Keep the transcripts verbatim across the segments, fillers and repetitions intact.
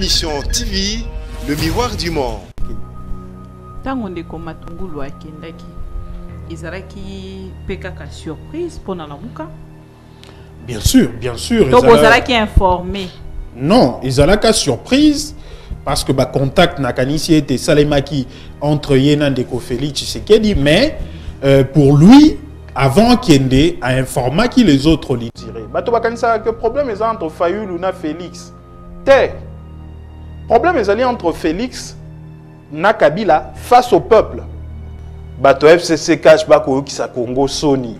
Mission T V, le miroir du monde. Tant on est comme à Tungulu à Kendaki, ils auraient qui P K K surprise pour Nalamuka. Bien sûr, bien sûr. Donc vous aurez qui informer. Non, ils auraient qu'à surprise parce que bah contact n'a qu'à initié des Salemaki entre Yenan et Félix Tshisekedi, mais euh, pour lui. Avant Kende a un format qui les autres lui tiraient. Bah tu vas quand ça que problème est entre Fayulu et Félix. Té. Problème est allé entre Félix na Kabila face au peuple. Bah tu F C C cache ba ko ki sa Congo Sony.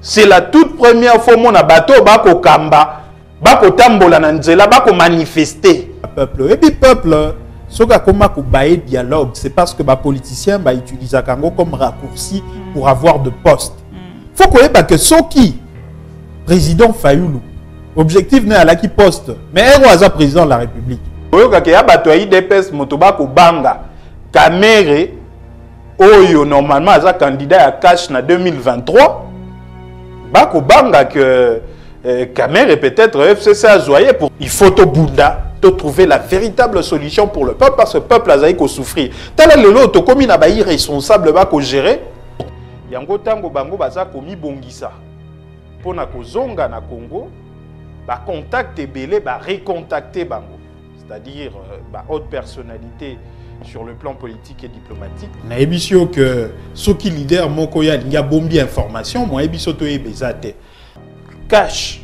C'est la toute première fois mon bateau ba ko kamba ba ko tambola na nzela ba ko manifester. Peuple et puis peuple ce qui a un dialogue, c'est parce que les politiciens utilisent le Congo comme raccourci pour avoir de postes. Il faut que ceux qui, président Fayulu, objectif n'est à la qui poste, mais il y a président de la République. Il faut que les U D P S, Motobakobanga, Kamere, Oyo, normalement, il y a un candidat à cash en deux mille vingt-trois, Bakobanga, que Kamere peut-être F C C a joyé pour. Il faut au Bunda. De trouver la véritable solution pour le peuple parce que le peuple a zaïko souffrir. Tel est le lot de commune à baïr responsable va ko gérer. Yango tango bango baza komi bongisa. Pona ko zonga na Congo, ba contacter belé ba recontacter bango. C'est-à-dire ba haute personnalité sur le plan politique et diplomatique. Na ebisio que ce qui leader mokoya linga bombi information, moi ebisio to ebezate. Cash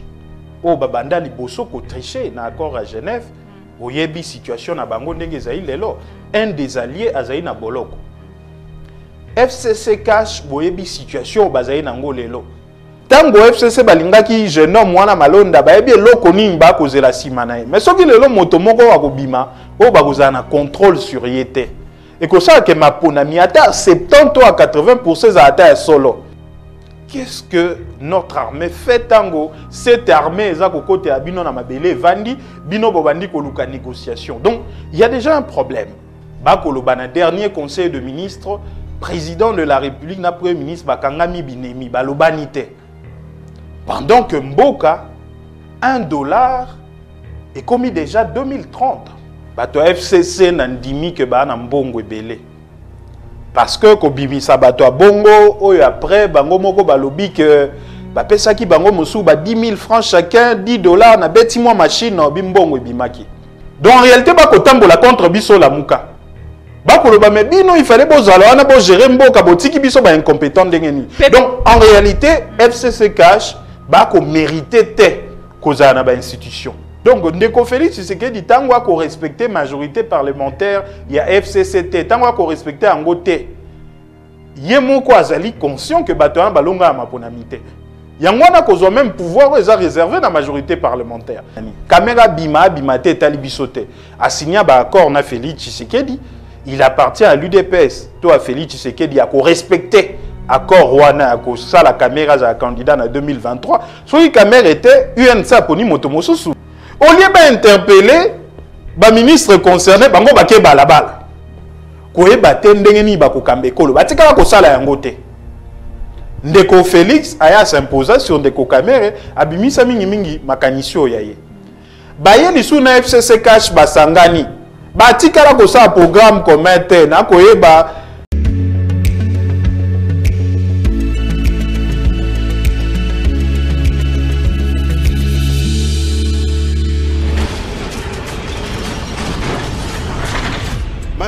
au babanda liboso ko tricher na accord à Genève. Oyebi situation na bango ndenge zayi lelo un des alliés azayi na boloko F C C cash boyebi situation bazayi nango lelo tango F C C balinga ki jeune homme wana malonda bayebi loko nimba kozela simanaye mais soki lelo moto moko akobima o bakozana contrôle sur yete et que ça que mapona miata soixante-dix à quatre-vingts pour cent za ata solo. Qu'est-ce que notre armée fait tango? Cette armée est à côté de Bino Namabele, Vandi, Bino Bobandi, Koluka négociation. Donc, il y a déjà un problème. Bakolobana, dernier conseil de ministre, président de la République, na premier ministre, Bakangami Binemi, Balobanite. Pendant que Mboka, un dollar est commis déjà deux mille trente. Bato F C C Nandimi que Bana Mbongo Ebele. Parce que Kobimi Sabato Bongo, ou après, Bango Moko Balobi, que Pesaki Bango Moussou, dix mille francs chacun, dix dollars, na beti moi machine, Bimbongo et Bimaki. Donc en réalité, Bako Tambo la contre Bisso la Mouka. Bako le Bamebi, non, il fallait Bozalo, on a beau gérer Mboka, Botiki Bisso, bah incompétent d'engeni. Donc en réalité, F C C Cash, Bako méritait té, Kozana ba institution. Donc, Ndeko Félix Tshisekedi, tant qu'on respecte la majorité parlementaire, il y a F C C T, tant qu'on respecte Angoté, il y a mon Azali conscient que Batoan Balonga a ma ponamité. Il y a un même pouvoir réservé dans la majorité parlementaire. Kamera Bima, Bimate, Talibisote, assigné un accord na Félix Tshisekedi, il appartient à l'U D P S. Toi, Félix Tshisekedi, il a respecté l'accord Rwanda, ça la caméra a candidat en deux mille vingt-trois. Soit la caméra était U N S A Poni Motomosusu. Au lieu d'interpeller le ministre concerné, il y a des balles. Il y a des balles. Il y a des Félix a s'imposé sur des caméras. Il y a des mécaniciens. Il y a F C C Cash Basangani. Il y a un programme comme un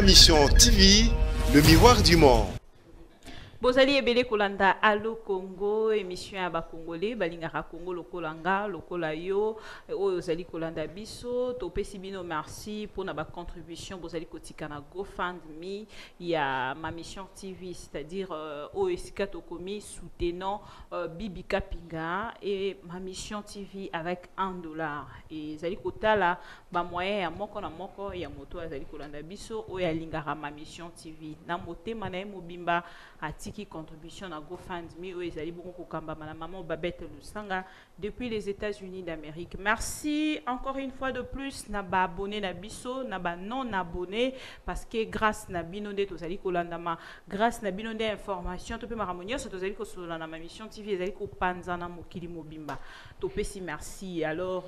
Mission T V, le miroir du monde. Bozali ebele kolanda Allo Congo émission ya ba Congolais balinga ra Congo lokolanga lokola yo oyo zali kolanda biso topesi bino merci pour na ba contribution bozali kotika na GoFundMe ya ma mission T V c'est-à-dire oyo esika tokomi soutenant Bibi Kapinga et ma mission T V avec un dollar et zali kotala ba moyen ya moko na moko ya moto azali kolanda biso oyo alinga ra ma mission T V na motema na mobimba ati qui contribution à GoFundMe ou Ezali Bongo Kamba maman Babette Lusanga depuis les États-Unis d'Amérique. Merci encore une fois de plus naba abonné na biso naba non abonné parce que grâce na binondé tozali kolandama grâce na binondé information topé maramonio so tozali ko solana ma Mission T V ezali ko panzana mokili mobimba topé si merci alors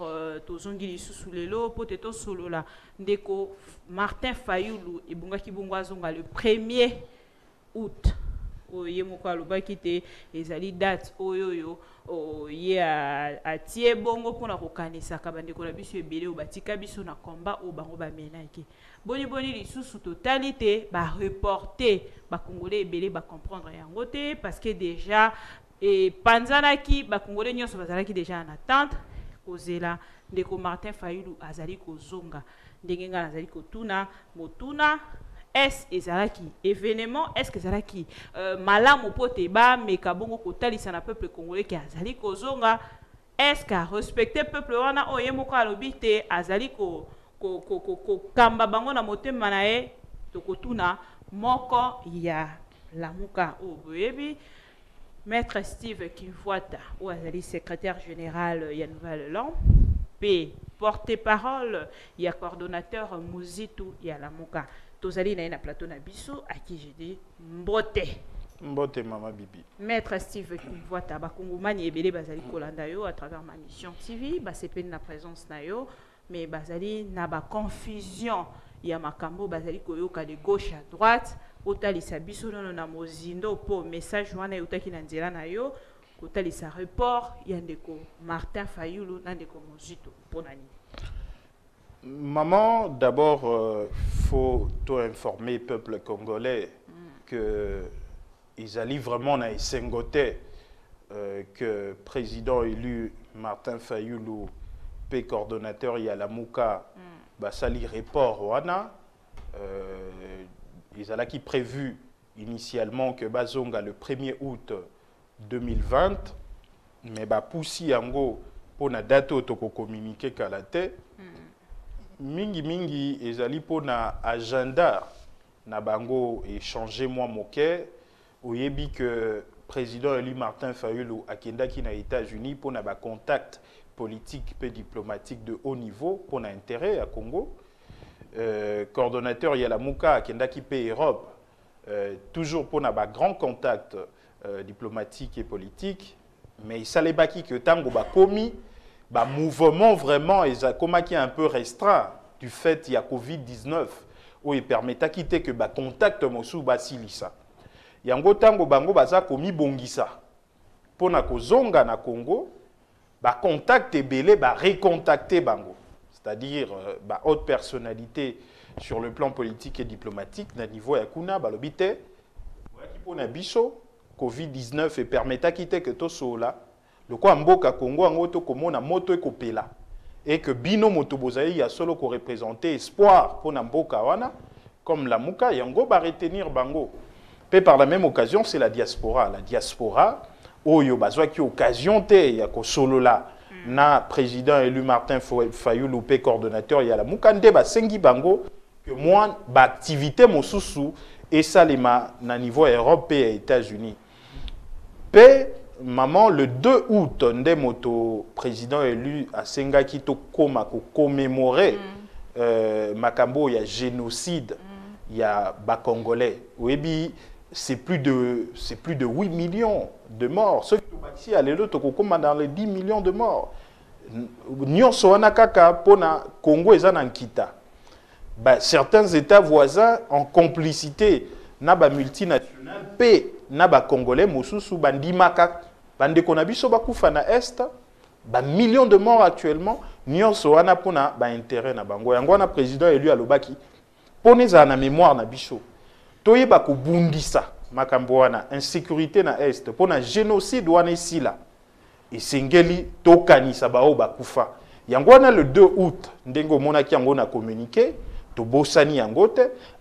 tozongi lisusu lelo poteto solo la ndeko Martin Fayulu et bunga ki bunga zonga le premier août oye moko aloba kite ezali date oyo yo oye atie bongo pona kokanisa kabande ko biso ebele obatika biso na combat o bango ba menaki boni boni lisusu totalité ba reporter ba congolais ebele ba comprendre yango te parce que déjà et panzana ki ba congolais nyonso bazalaki déjà en attente kozela ndeko Martin Fayulu azali kozonga ndenge nga azali kotuna motuna est-ce que c'est qui événement est-ce que c'est qui malamu poteba mais kabongo kotalisa na peuple congolais qui azali kozonga est-ce qu'a respecté peuple wana oye moko alobite azali ko ko ko kamba bango na motema na ye tokotuna moko ya Lamuka oboyebi maître Steve Kimvuata ou azali secrétaire général ya Nouvelle-Lan P porte-parole ya coordonnateur Muzito ya Lamuka. Tozali na na plateau na biso à qui j'ai dit mbote mbote mama bibi maître Steve Kimvuata ba kongomani ebele bazali kolanda yo à travers ma Mission T V ba sepe na présence na yo mais bazali na ba confusion ya makambo bazali koyoka de gauche à droite otalisa biso nono na mozindo po message wana yotaki na nzela na yo kotalisa report ya ndeko Martin Fayulu na ndeko Muzito ponani. Maman, d'abord, il euh, faut tout informer le peuple congolais mm. qu'ils allaient vraiment à Essengoté euh, que le président élu Martin Fayulu, P coordonnateur Ya Lamuka, mm. bah, ça les report Wana. Euh, ils allaient qui prévu initialement que Bazonga le premier août deux mille vingt, mais bah, Poussi Yango, pour la date où on communiqué qu'à la tête. Mingi mingi ezali po na agenda na bango et changer moi moke oyebi que président élu Martin Fayulu akenda ki na États-Unis po na ba contact politique et diplomatique de haut niveau po na intérêt à Congo euh, coordonnateur Ya Lamuka akenda ki pe Europe euh, toujours po na ba grand contact euh, diplomatique et politique mais salebaki que tango ba komi bah, mouvement vraiment qui est un peu restreint du fait qu'il y a Covid dix-neuf où il permet à quitter que bah, contact Moussou Basilisa. Il y a un tango bango baza komi bongisa. Pour na kozonga na Congo, bah, contact et belé, bah, recontacter bango. C'est-à-dire bah, haute personnalité sur le plan politique et diplomatique, na niveau yakuna, balobite, pour na biso, Covid dix-neuf et permet à quitter que tout cela. Le quoi mboka Congo angoto komona moto ekopela et que bino moto bozayi ya solo ko représenter espoir pour mboka wana comme Lamuka yango ba retenir bango. Pe par la même occasion c'est la diaspora, la diaspora oyo bazwaki occasion te ya ko solo la na président élu Martin Fayulu pe coordonnateur ya Lamuka nde ba sengi bango que moi ba activité mosusu et salema na niveau Europe et États-Unis. Pe maman, le deux août, le président élu à Senga Kito Koma ko commémorer mm. euh, Makambo, il y a génocide, il mm. y a Bakongolais. Oui, c'est plus de c'est plus de huit millions de morts. Ceux qui à l'autre dans les dix millions de morts. Nyon soana kaka pona Congo ezan ankita. Bah certains États voisins en complicité naba multinationales paix. Naba Congolais, Moussousou, Bandi Maka, Bande Konabiso, Bakoufana Est, ba millions de morts actuellement, Nyonso, Anapona, ba intérêt na bango. Yangwana président élu à Lobaki. Poneza na mémoire na biso. Toye bako bundisa, Makamboana, insécurité na Est, pona génocide wana ici là. Et Sengeli, Tokani, Sabao, Bakoufa. Yangwana le deux août, Ndengo Monaki Yangona communiqué, Tobosani Yangote,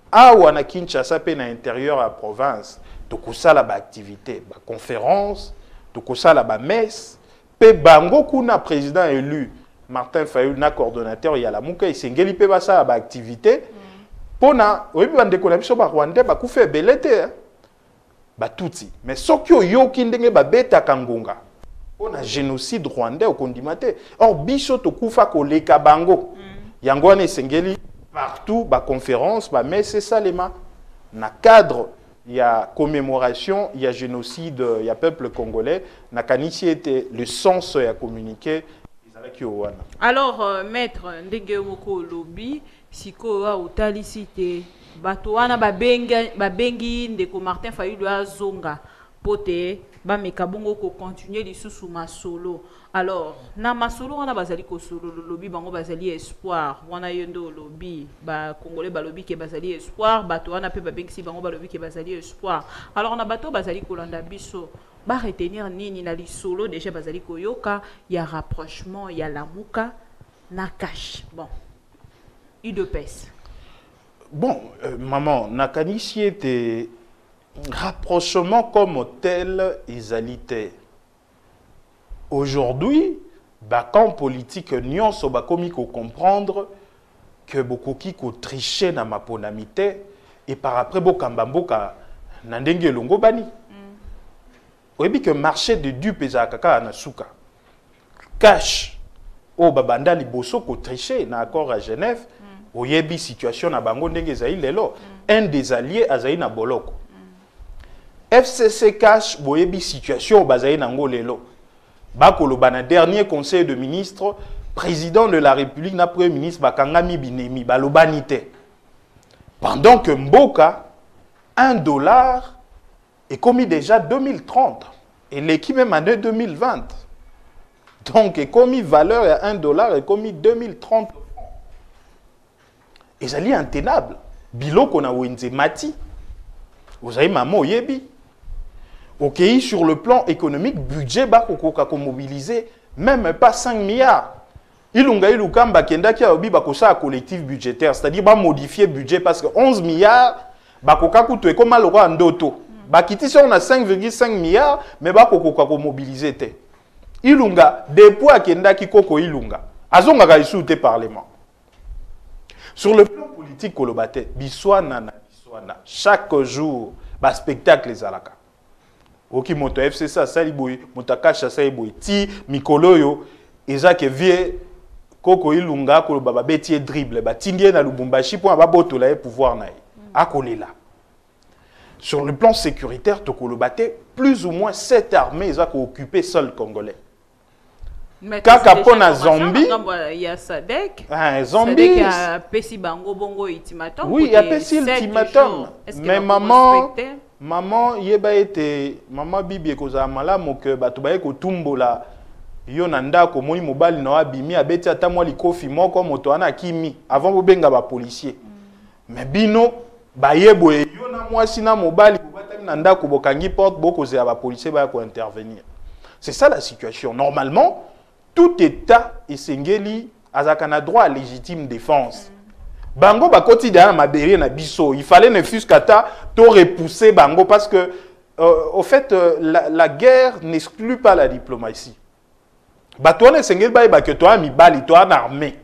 Awana Kinshasa pe na intérieur à province. Tokosa la ba activité, ba conférence, tokosa la ba messe, pe bango kuna président élu Martin Fayulu na coordonnateur Ya Lamuka isengeli pe ba sa ba activité. Pona oyebi bande ko na biso ba Rwanda ba kufa belete. batuti. Mais sokyo yo kindenge ba beta kangonga. On a génocide rwandais au condimate. Or biso to kufa ko le kabango. Yangwane sengeli partout ba conférence ba mais c'est ça les ma na cadre il y a commémoration, il y a génocide, il y a peuple congolais. Nakanichi était le sens à communiquer. Alors, euh, maître, ndenge moko lobby, siko wa utalisite, bato wana babengi ndeko Martin Fayulu azonga, pote, ba mekabongo ko continue lisusu masolo. Alors, na masolo wana bazali ko solo lobby bango bazali espoir, wana yendo lobby, ba congolais ba lobby ke bazali espoir, bato wana pe babengisi bango ba lobby ke bazali espoir. Alors na bato bazali kolanda biso. Ba retenir nini na li solo déjà bazali koyoka ya rapprochement ya Lamuka na cash bon U D P S bon euh, maman nakanishi était rapprochement comme tel isalité aujourd'hui ba camp politique nyonso ba komi ko comprendre que bokoki ko tricher na maponamité et par après bokamba mboka na ndenge longo bani. Vous que le marché de dupes est à Kaka Anasuka. Cash, au Babanda Liboso, qui triché, dans l'accord à Genève, vous avez une situation à Bango Ndengezaï Lelo, un des alliés à Zaïna Boloko. F C C Cash, vous avez une situation à Bazaïna Ngo Lelo. Bakolo, dans le dernier conseil de ministre, président de la République, le premier ministre, Bakangami Binemi, Balobanité. Pendant que Mboka, un dollar, et commis déjà deux mille trente. Et l'équipe même en deux mille vingt. Donc, et commis valeur à un dollar et commis deux mille trente. Et ça est intenable. Bilo qu'on a ouenze mati. Vous avez maman yebi. Ok, sur le plan économique, budget bakoko kako mobilisé, même pas cinq milliards. Il ont eu kamba kenda qui a obi bakosa collectif budgétaire, c'est-à-dire bah modifier budget parce que onze milliards bakoka kuto comme le roi ndoto. Bakiti si on a cinq virgule cinq milliards, mais bakoko kako mobilisé te. Ilunga, depo akenda kikoko ilunga. Azonga gaisu te parlement. Sur le plan politique kolobate, biswana na biswana. Chaque jour, ba spectacle les alaka. Oki moto F C ça saliboy, motakasha saliboy ti mikoloyo, ezake vie koko ilunga kolobaba betie dribble, ba tindie na Lubumbashi pour ababoto la pouvoir nae. Akolela. Sur le plan sécuritaire, Tokolobate, plus ou moins sept armées qui ont occupé seul Congolais. Kaka pona Zombie. Il y a Sadek. Un Zombie. Il y a Pessi Bango Bongo Ultimatum. Oui, il y a Pessi Ultimatum. Mais maman, maman, yeba été, maman Bibi Koza Mala, moke batubaye ko tumbola, yonanda ko moni mobali no abimi abeti ata mwa likofi moko moto ana kimi avant bobenga ba policier. Mais bino bayebo yona mwasi na mobali kobatamina ndako bokangi porte bokozela ba police ba ko intervenir. C'est ça la situation. Normalement, tout état esengeli azaka na droit à légitime défense. Bango bakoti da mabere na biso, il fallait ne fût qu'ata to repousser bango parce que euh, au fait euh, la, la guerre n'exclut pas la diplomatie. Batone esengeli ba ba keto ami bali to en armée.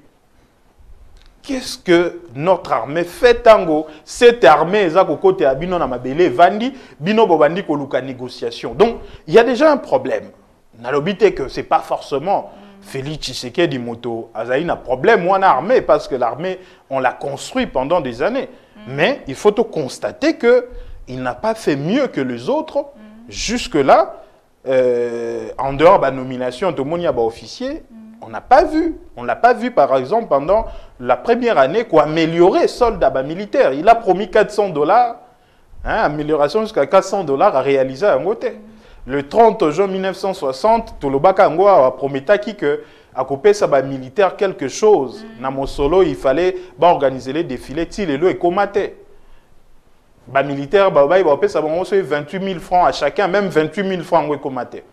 Qu'est-ce que notre armée fait tango? Cette armée, ça côté abino na mabele vandi, bino bobandi koluka négociation. Donc, il y a déjà un problème. Nalobite que c'est pas forcément Félix Tshisekedi moto azaina problème ou en armée parce que l'armée on l'a construit pendant des années. Mais il faut constater que il n'a pas fait mieux que les autres jusque-là euh, en dehors de la nomination de Monia ba officier. On n'a pas vu. On ne l'a pas vu, par exemple, pendant la première année, qu'on améliorait soldat bah, militaire. Il a promis quatre cents dollars, hein, amélioration jusqu'à quatre cents dollars à réaliser à Ngoté. Le trente juin mille neuf cent soixante, Tolobaka Ngoa a promis que à couper sa bah, militaire quelque chose. Mm. Namosolo, il fallait bah, organiser les défilés, Tilelo et Komaté. Bah, militaire, bah, bah, il va ça bah, vingt-huit mille francs à chacun, même vingt-huit mille francs à Komaté.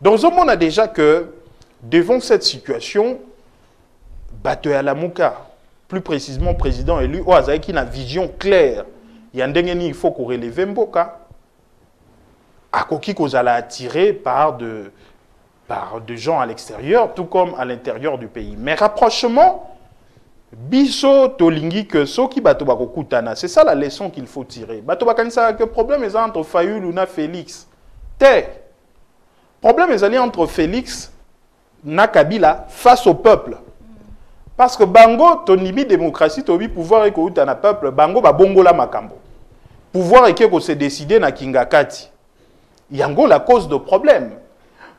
Donc, on a déjà que devant cette situation, Bato Ya Lamuka, plus précisément président élu, qui a une vision claire. Il faut qu'on relève Mboka. À qui qu'on a attiré par de, par de gens à l'extérieur, tout comme à l'intérieur du pays. Mais rapprochement, Biso tolingi que ceux qui bato bakokutana, c'est ça la leçon qu'il faut tirer. Bato bakanisa que problème est entre Fayulu na Félix. Té. Problème est entre Félix na Kabila face au peuple. Parce que bango tonibi démocratie tobi pouvoir et koutana peuple, bango ba bongola makambo. Pouvoir et ko se décider na Kingakati. Yango la cause de problème.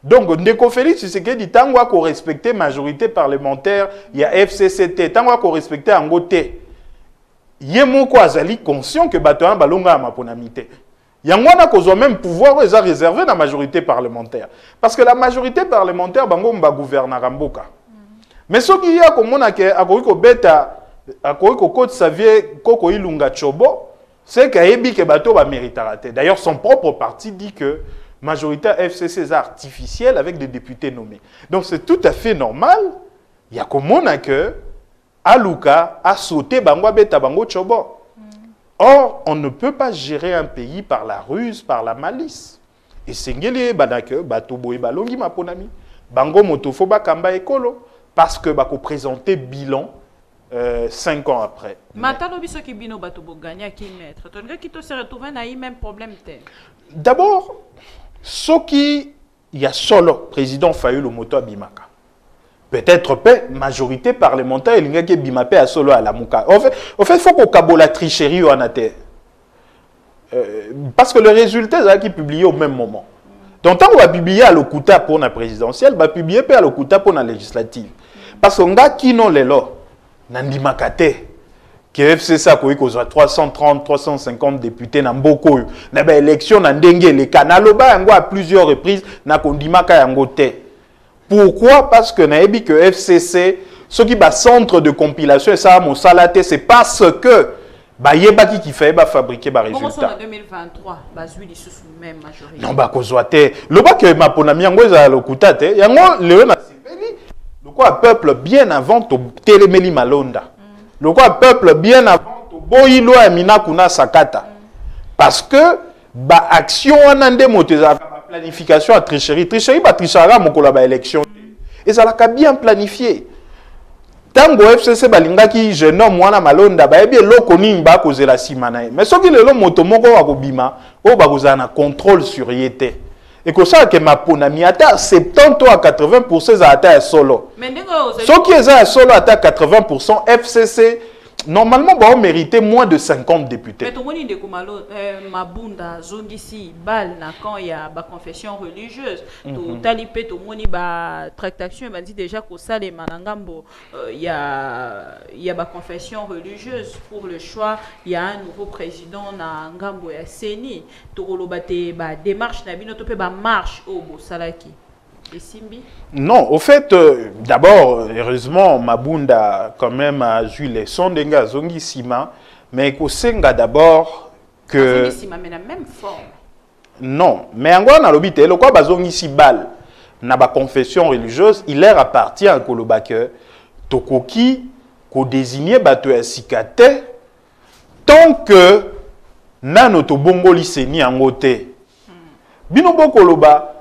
Donc, Ndeko Félix Tshisekedi, tant qu'on respecte la majorité parlementaire, il y a F C C T, tant qu'on respecte Angoté, il y a mon Azali conscient que Batoan Balonga a ma ponamité. Il y a un même pouvoir réservé dans la majorité parlementaire. Parce que la majorité parlementaire, Bango mba gouverne Ramboka. Mais ce qu'il y a, comme on a dit, à Koko Xavier Koko Ilunga Chobo, c'est qu'Aebi que Bato va mériter. D'ailleurs, son propre parti dit que majorité F C C artificielle avec des députés nommés. Donc c'est tout à fait normal. Il y a comme on a que Aluka a sauté Bangwa Beta Bango Chobo. Or, on ne peut pas gérer un pays par la ruse, par la malice. Et c'est ngeli badake batoboe balongi maponami. Bango motofoba kamba ekolo parce que bako présenter bilan cinq ans après. Maintenant, biso ki bino batobo gagner ki maître. Tonga ki to se retrouver na i même problème te. D'abord, ce qui y a solo président Fayulu Moto Bimaka. Peut-être paix majorité parlementaire il y a qui Bimapé à solo à la Mouka. En fait, en fait, faut qu'on cabola tricherie ou anaté. Euh, parce que le résultat c'est qui publié au même moment. Donc tant qu'on va publier à l'okuta pour la présidentielle, va publier à l'okuta pour la législative. Parce qu'on a qui non les lois. Nandi Makate. F C C a trois cent trente à trois cent cinquante députés dans beaucoup. Dans l'élection, dans les canaloba, à plusieurs reprises, na kondimaka yango te. Pourquoi? Parce que naebi que F C C, ce qui est centre de compilation, ça mon salaté, c'est parce que ba yebaki qui fait ba fabriquer ba résultat. En deux mille vingt-trois, ba zui li sous même majorité. Non ba kozwate. Le ba que ma ponami yango za lokuta te, yango le na sipeli. Le quoi peuple bien avant to telemeli malonda. Le quoi peuple bien avant to boyilo amina kuna sakata parce que ba action anande moteza planification à tricherie tricherie ba trichara mokola ba élection et ça l'a bien planifié tango F C C balinga ki jeune homme wana malonda ba bien loko nimba kozela simanae mais soki lelo moto moko wa kobima o ba kozana contrôle sur yete. Et que ça, que ma ponami ata soixante-dix à quatre-vingts pour cent ata solo. Ceux qui est solo ata quatre-vingts pour cent F C C normalement bah on méritait moins de cinquante députés. Mais tout le monde dit que Mabunda zongisi bal na quand il y a ba confession religieuse. Tout talipé tout le monde ba tractation m'a dit déjà que ça les manangambo il y a il y a ba confession religieuse pour le choix il y a un nouveau président na ngambo ya Ceni tout kolobate ba démarche na bino tout pe ba marche au bosalaki. Non, au fait, euh, d'abord, heureusement, Mabunda, quand même, a eu les sons d'Enga Zongisima, mais Kosenga d'abord que. Zongisima, mais la même forme. Non, mais en gros, dans l'obité, le quoi, Zongisibal, dans la confession religieuse, il est à partir à Kolobake, Tokoki, qu'on désignait Batoe Sikate, tant que Nanotobongo Liseni en gote. Binobo Koloba.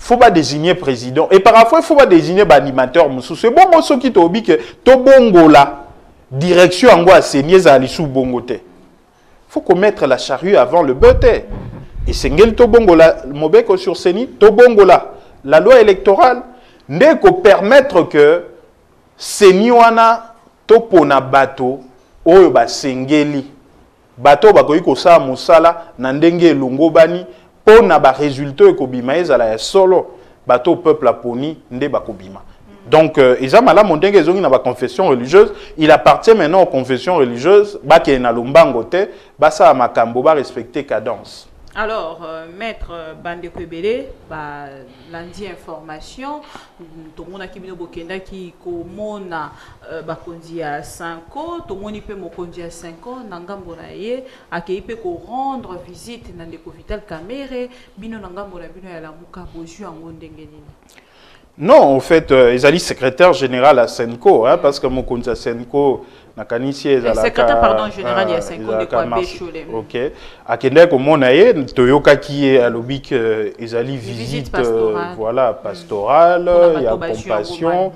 Faut pas désigner président et parfois il faut pas désigner animateur musu c'est bon moi qui tobi que to bongo la direction ango a saigner za lisou bongoté faut qu'on mette la charrue avant le bœuf et sengel to bongo la mobeko sur Ceni to bongo la la loi électorale n'est qu'au permettre que Ceni wana to pona bato oyo ba sengeli bato bakoyi ko sa musala na ndenge lungo bani on a ba résultat ko bima ezala solo bato peuple aponi nde ba ko bima. Donc ezama la mondenge zongi na ba confession religieuse, il appartient maintenant aux confessions religieuses ba ke na lombango te, ba sa makambo ba respecter cadence. Alors euh, maître bande kwebele ba landi information to mona ki bino bokenda ki ko mona ba kondi ya cinq ans to moni pe mo kondi ya cinq ans na ngambo na ye akei pe ko rendre visite na ndeko Vital Kamere bino na ngambo na bino ya Lamuka bozu ango ndenge nini. Non, en fait, euh, ils allaient secrétaire général à Senko, hein, parce que Mokonza Senko n'a qu'à initier. Secrétaire, pardon, général à Senko de Kwabéchoulé. Ok. À Kendek, au Monaye, Toyoka qui est à l'Obic, ils allaient visite, pastorale. Euh, voilà, pastorale, il y a compassion.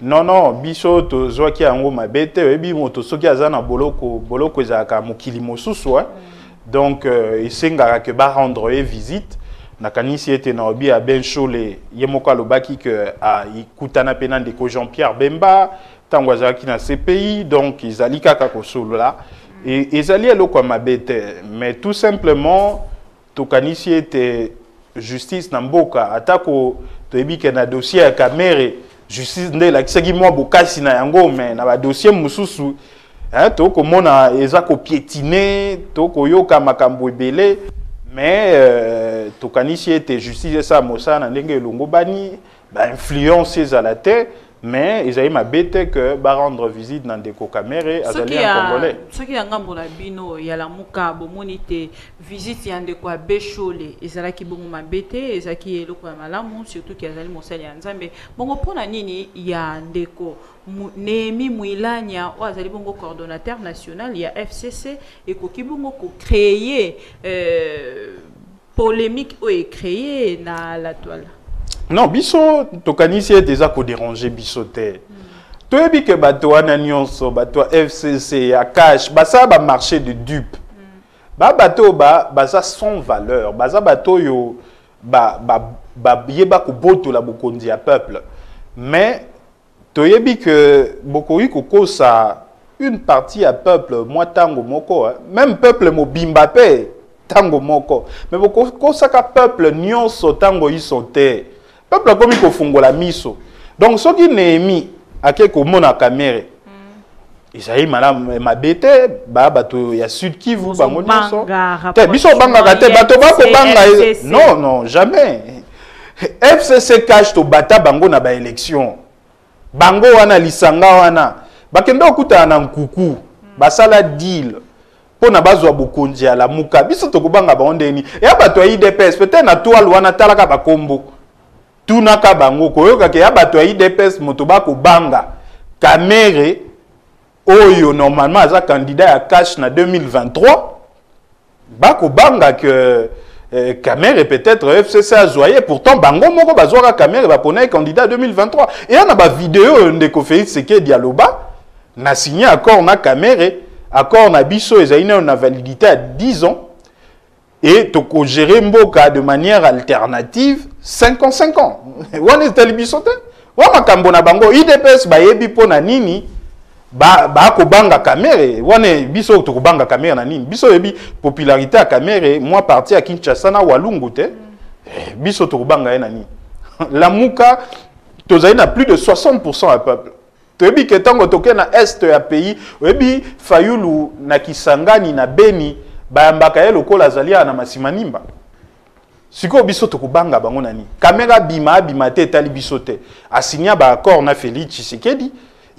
Non, non, Bicho, Tozoa qui a un homme à Bete, et puis Motoso qui a un boloko, boloko, et à Mokilimosu, soit. Donc, ils s'engagent que bah rendre visite. Nakanisi était naobi à Ben Cholé, Yemoka Lobaki que a Ikutana Penandeko Jean-Pierre Bemba, Tangwazaki dans ces pays, donc ils allaient kakakosolo là, et ils allaient le quoi ma bête, mais tout simplement, Tokanisi était justice Namboka, Atako, Toebi qui a un dossier à Kamere, justice Ndela, qui s'est dit moi, Bokasi na yango, mais na dossier Moussousou, hein, Toko Mona, Ezako piétiné, Toko Yoka Makambo Ebele. Mais euh, Tokanisi était justice ça Mossa Nandenge Longobani, bah influencer à la tête, mais ils avaient ma bête que bah rendre visite dans des cocaméres à des Congolais. Ce qui est en Gambon Bino, il y a la Mouka, Bomonité, visite y a des quoi bécholé, ils allaient qui bon ma bête, ils allaient qui le quoi malamou, surtout qu'ils allaient Mossa y en Zambie. Bon pour la Nini, il y a des quoi. Némi Mouilania, Oazali Bongo coordonnateur national, il y a F C C, et Koki Bongo créé, polémique, ou créé dans la toile. Non, Bissot, Tokanisi est déjà dérangé, Bissoté. Tu as dit que Batoa Nanyonso, Batoa F C C, Akash, Bassa, ba marché de dupes. Ba Bato, Bassa, sans valeur. Bassa, Bato, yo, ba ba Yeba, Koboto, la Bokondi, à peuple. Mais, Toyebi que Bokoyi Koko ça une partie à peuple moi tango moko même peuple mo bimbape tango moko mais Boko ça ka peuple nyonso tango yi sauté peuple comme ko fungola miso donc ce qui Néhémie a quelque mona caméra Isaïe madame ma bête ba bato ya sud qui vous bango nyonso té biso banga kate bato ba ko banga non non jamais F C C cache to bata bango na ba élection Bango wana lisanga wana bakenda okuta na nkuku basala deal pona bazwa bokonzi ya Lamuka biso tokubanga baondeni ya bato ya U D P S peut-être na toile wana talaka bakombo tunaka bango koyoka ke ya bato ya U D P S moto bakobanga kamere oyo normalement aza candidat ya cash na deux mille vingt-trois bakobanga que Kamere peut-être F C C a joyé pourtant bango moko bazwaka Kamere va pona candidat deux mille vingt-trois et on a ba vidéo ndeko Félix Tshisekedi Aloba na signé accord na Kamere accord na biso ezaina on a validité à dix ans et to ko gérer mboka de manière alternative cinq ans cinq ans on est tel biso te wa makambo na bango I D P S ba yebi pona nini ba ba ko banga Kamere wane biso to ko banga Kamere na nini biso yebi popularité à Kamere moi parti à Kinshasa na Walungu te biso to ko banga na nini Lamuka tozali na plus de soixante pour cent à peuple tebi ke tango toke na est ya pays yebi Fayulu na Kisangani na Beni ba mbaka ye lokola zalia na Masimanimba siko biso to ko banga bango na nini Kamera bima bima te tali biso te asinya ba accord na Félix Tshisekedi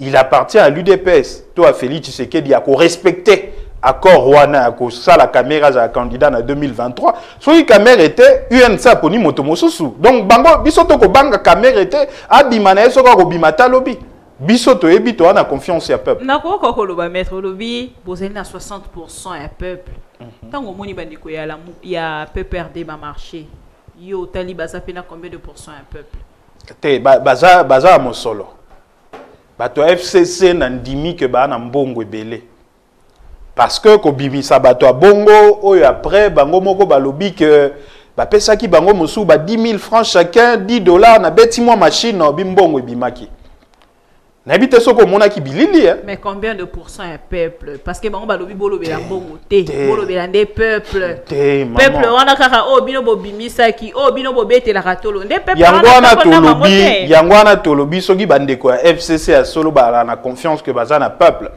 il appartient à l'U D P S. Toi, Félix Tshisekedi, il a respecté l'accord Rwanda, il a ça la caméra de candidat en deux mille vingt-trois. Soit la caméra était U N C A pour nous, Motomosusu. Donc, bango, bisoto ko banga caméra était abimana soka ko bimata lobby. Bisoto ebito ana confiance ya peuple. Na ko ko lo ba mettre lobby, bozali na soixante pour cent ya peuple. Tango moni bandiko ya la ya P P R D ba marché. Yo tali baza pena combien de pourcent ya peuple. Té baza baza mo solo. Bato F C C n'andimi que ba na mbongo ebele parce que ko bimisa bato bongo oyo après bango moko ba lobby que ba pesa ki bango mosu ba dix mille francs chacun dix dollars na beti moi machine bimbongo ebimaki na bité soko mona ki bilili hein mais combien de pourcent est peuple parce que bango ba lobby bolobe la bongo té bolobe la ndé peuple peuple wana kaka o bino bo bimisa ki o bino bo bete la katolo ndé peuple yangwana to lobby yangwana to lobby soki bande ko F C C a solo ba na confiance que baza na peuple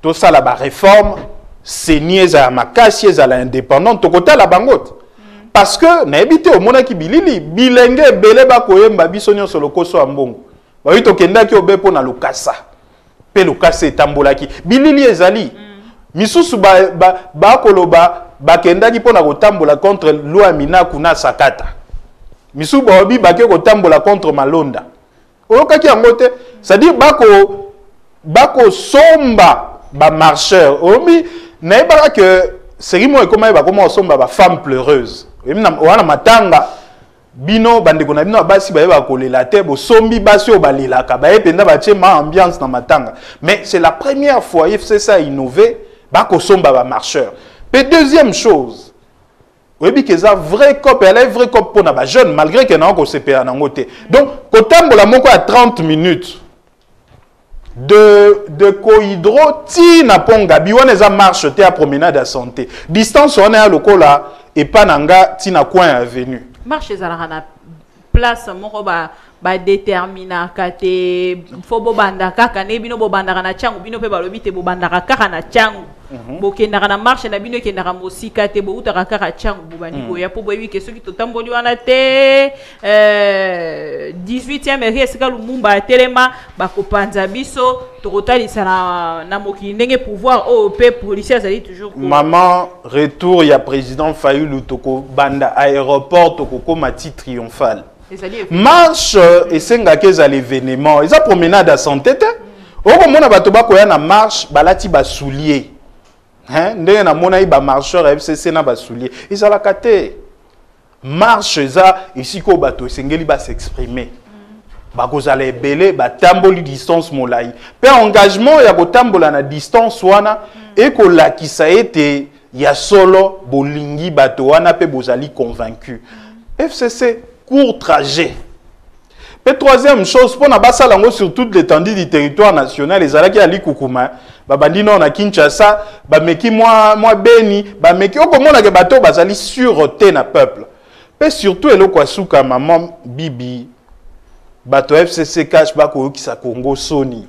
tout ça la ba réforme Ceni za makasi za la indépendante to kota la bangote parce que na bité o mona ki bilili bilenge belé ba koyemba biso nyo solo koso ambongo Bah, ito kenda ki obepo na lokasa. Pe lokasa etambola ki. Bilili ezali. Misusu ba ba ba koloba ba kenda ki pona kotambola contre loi mina kuna sakata. Misou Baobi Bake Kotambola contre Malonda. Olokaki Angote, c'est-à-dire Bako Bako Somba ba marcheur. Omi n'est pas que c'est moi comment il va comment Somba ba femme pleureuse. Et même on a matanga bino bande kona bino basi ba ba kolela te bo sombi basi o balelaka ba ependa ba tie ma ambiance na matanga. Mais c'est la première fois F C C a innové Bako Somba ba marcheur. Puis deuxième chose, oui, que ça vrai cop, elle est vrai cop pour les jeunes, malgré qu'elle n'a pas C P A. Donc, quand on a trente minutes de de cohydro, ti na ponga, biwan eza marche à promenade à santé. Distance on est à l'ocola et pas nanga ti na coin avenue. Marche à la place moko ba ba déterminer kate fo bo bandaka kané bino bo bandaka na changu bino pe ba lobi te bo bandaka kaka na changu bo kendaka na marche na bino kendaka mosika te bo utaka kaka changu bo bandi ko ya po boyi ke soki to tamboli wana te euh dix-huitième rue esika Lumumba telema ba kopanza biso to kotalisa na na moki ndenge pouvoir o pe policier ça dit toujours maman retour ya président Fayulu to ko banda aéroport to ko koma ti triomphal. Marche et Sengakez à l'événement. Ils ont promenade à santé. Au moment où on a marche, balati ba soulier. Hein? Ndé na mona iba marcheur F C C na ba soulier. Ils ont la caté. Marche ça ici ko bato sengeli ba s'exprimer. Ba ko zale belé ba tamboli distance molai. Pe engagement ya ko tambola na distance wana et ko lakisa ete ya solo bolingi bato wana pe bozali convaincu. F C C court trajet. Et troisième chose, pour Nabassalango sur toute l'étendue du territoire national, les Alaki Ali Koukouma, Babandi non à Kinshasa, Bameki moi moi béni, Bameki au comment la bateau basali sûreté na peuple. Et surtout Elokouasouka maman Bibi, bateau F C C cash bako kisa Congo Sony.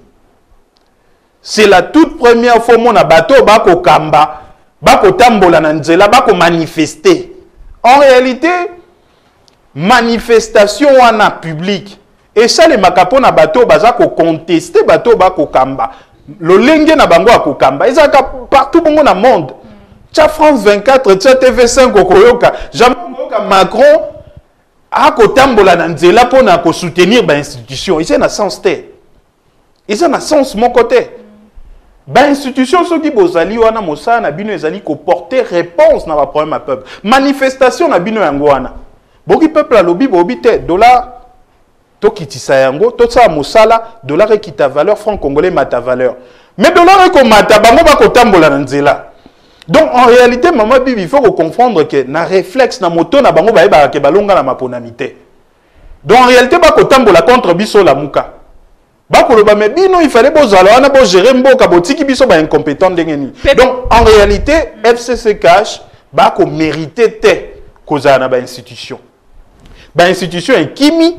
C'est la toute première fois mon bateau bako kamba, bako tambola na nzela, bako manifester. En réalité, manifestation en a public et ça les makapo na bateau bazako contester bateau bako kamba le lenge na bango ako kamba ils partout bongo na monde cha France vingt-quatre cha T V cinq okoyoka jamais Macron ako tambola na nzela pona ko soutenir ba institution ils na sens té ils na sens mon côté ba institution soki bozali wana mosa na bino ezali ko porter réponse na ba problème à peuple manifestation na bino yango wana. Beaucoup de peuples à l'objet, dollar, to kiti sayango, to sa musala, dollar et kita valeur, franc congolais mata valeur. Mais dollar et ko mata, bango bako tambola nanzela. Donc en réalité, maman Bibi, il faut comprendre que na réflexe na moto na bango ba eba ke balonga na maponamité. Donc en réalité, bako tambola contre biso la muka. Bako loba mais bino il fallait bozalo, ana bo gérer mboka botiki biso ba incompétent dengeni. Donc en réalité, F C C cash bako mérité té koza na ba institution. Ba institution et kimi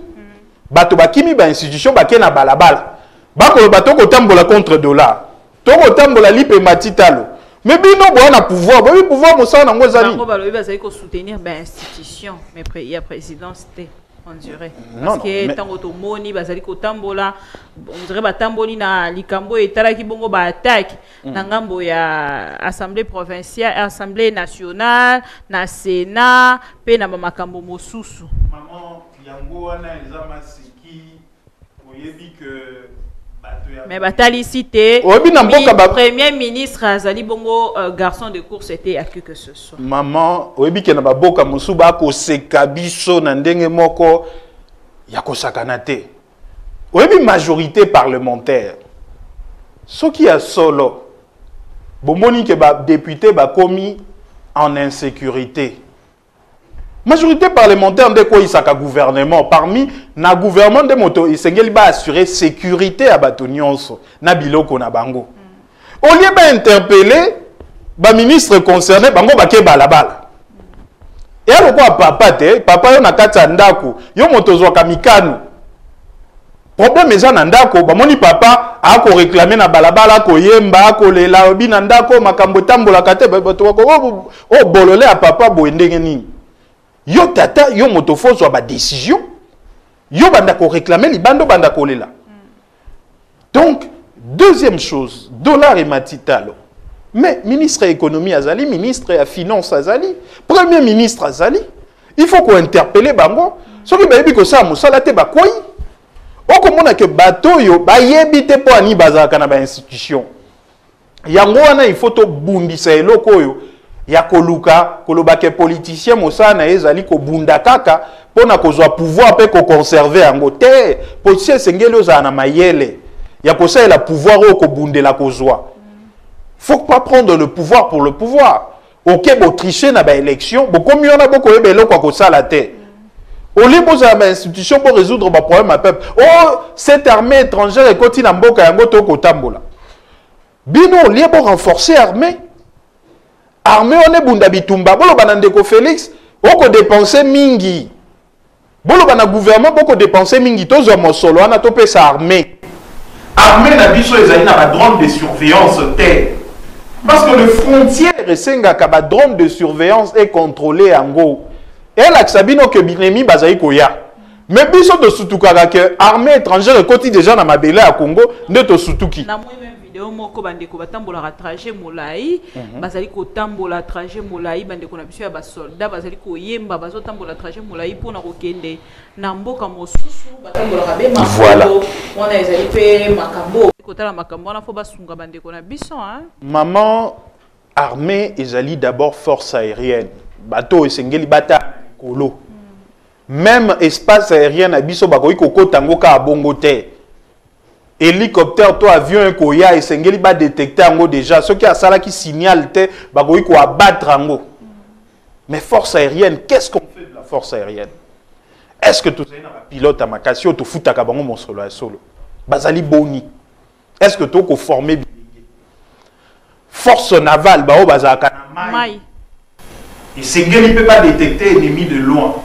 bato ba kimi ba institution ba kena balabala bako bato ko tambola contre dollar to ko tambola lipe matitalo mais bino bo na pouvoir bo pouvoir mo sana ngo zali ngo ba lobi ba zali ko soutenir ba institution mais il y a présidence té on dirait parce que tango to moni ba zali ko tambola on dirait ba tamboli na likambo etala ki bongo ba attaque na ngambo ya assemblée provinciale assemblée nationale na sénat pe na makambo mosusu. Mais Batali cité, le premier ministre Azali Bongo, garçon de course, était accusé que ce soit. Maman, Oebi Kenababoka Moussouba, Kosekabiso, Nandenge Moko, Yakosakanate. Oebi majorité parlementaire. Ce qui est solo, Bomoni que député a commis en insécurité. Majorité parlementaire de quoi il s'accorde gouvernement parmi na gouvernement de moto il s'engage à assurer sécurité à Batonions na biloko na bango au lieu ba interpeller ba ministre concerné bango ba ke balabala et alors papa te papa yo na kata ndako yo moto zo kamikano problème eza na ndako ba moni papa a ko réclamer na balabala ko yemba ko lela obi na ndako makambo tambola kate ba to ko o bolole a papa bo ndenge ni. Yo tata, yo motofo soit ba décision. Yo bandako réclamer li bando bandako lela. Donc, deuxième chose, dollar et matitalo. Mais ministre économie azali, ministre à finance azali, premier ministre azali, il faut qu'on interpelle bango. Soki bayebi ko sa musala te bakoi. Okomona ke bato yo bayebi te po ani bazaka na ba institution. Yango wana il faut to bundisa eloko yo ya koluka koloba ke politicien mosana ezali ko bunda kaka pona kozwa pouvoir pe ko conserver yango te. Politicien sengelo za na mayele. Ya posa ela pouvoir ko bundela kozwa. Faut pas prendre le pouvoir pour le pouvoir. OK, bo tricher na ba élection, bo komi ona bo koyeba eloko ko sala te. Au lieu de l'institution pour résoudre le problème à peuple. Oh, cette armée étrangère est continue à Mboka Yango Toko Tambola. Bino, au lieu de renforcer l'armée, l'armée on est Bundabitumba. Bolo Banandeko Félix, on peut dépenser Mingi. Bolo Banan gouvernement, on peut dépenser Mingi. Tous les hommes solo, on a topé sa armée. L'armée n'a pas eu de drone de surveillance terre. Parce que le frontière est Sengaka, le drone de surveillance est contrôlé en gros. Et là, Sabino que binemi bazaï koya. Mais biso de soutoukara que armée étrangère côté déjà na mabélé à Congo ne to soutouki. Na moi même vidéo moko bandeko batambola ratrager molai, bazali ko tambola trager molai bandeko na biso ya ba soldat bazali ko yemba bazo tambola trager molai pona ko kende na mboka mosusu batambola rabe makambo. On a ezali pe makambo. Kotala makambo na fo basunga bandeko na biso hein. Maman armée ezali d'abord force aérienne. Bato esengeli bata Kolo. Mm. Même espace aérien na biso bakoyi kokotango ka bongo te. Hélicoptère to avion koya esengeli ba détecter ango déjà ce qui a sala qui signale te bakoyi ko abattre ango. Mm. Mais force aérienne, qu'est-ce qu'on fait de la force aérienne? Est-ce que tu sais na pilote à makasio to futa ka bango mon solo solo? Bazali boni. Est-ce que tu ko former force navale ba o bazaka na mai? Et Sengeli ne peut pas détecter l'ennemi de loin.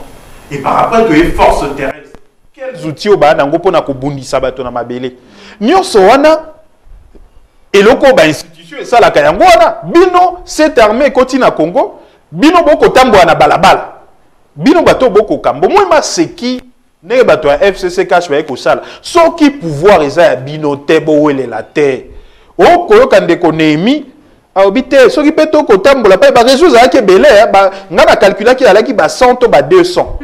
Et par rapport à les forces terrestres, quels outils ont été pour nous sabato na mabele? Nous sommes et le Congo institution et ça la Kayangwana. Bino cette armée continue au Congo. Bino boko tambo na balabal. Bino bato boko kambo. Moi ma seki ne bato F C C cache ba ko sala. So qui pouvoir eza bino tebo wele la terre. O ko kande ko nemi. Ah, obité, ce qui peut être au temps, la paix, bah, résoudre à Kébélé, bah, on a calculé qu'il y a là qui bat cent, bah, deux cents.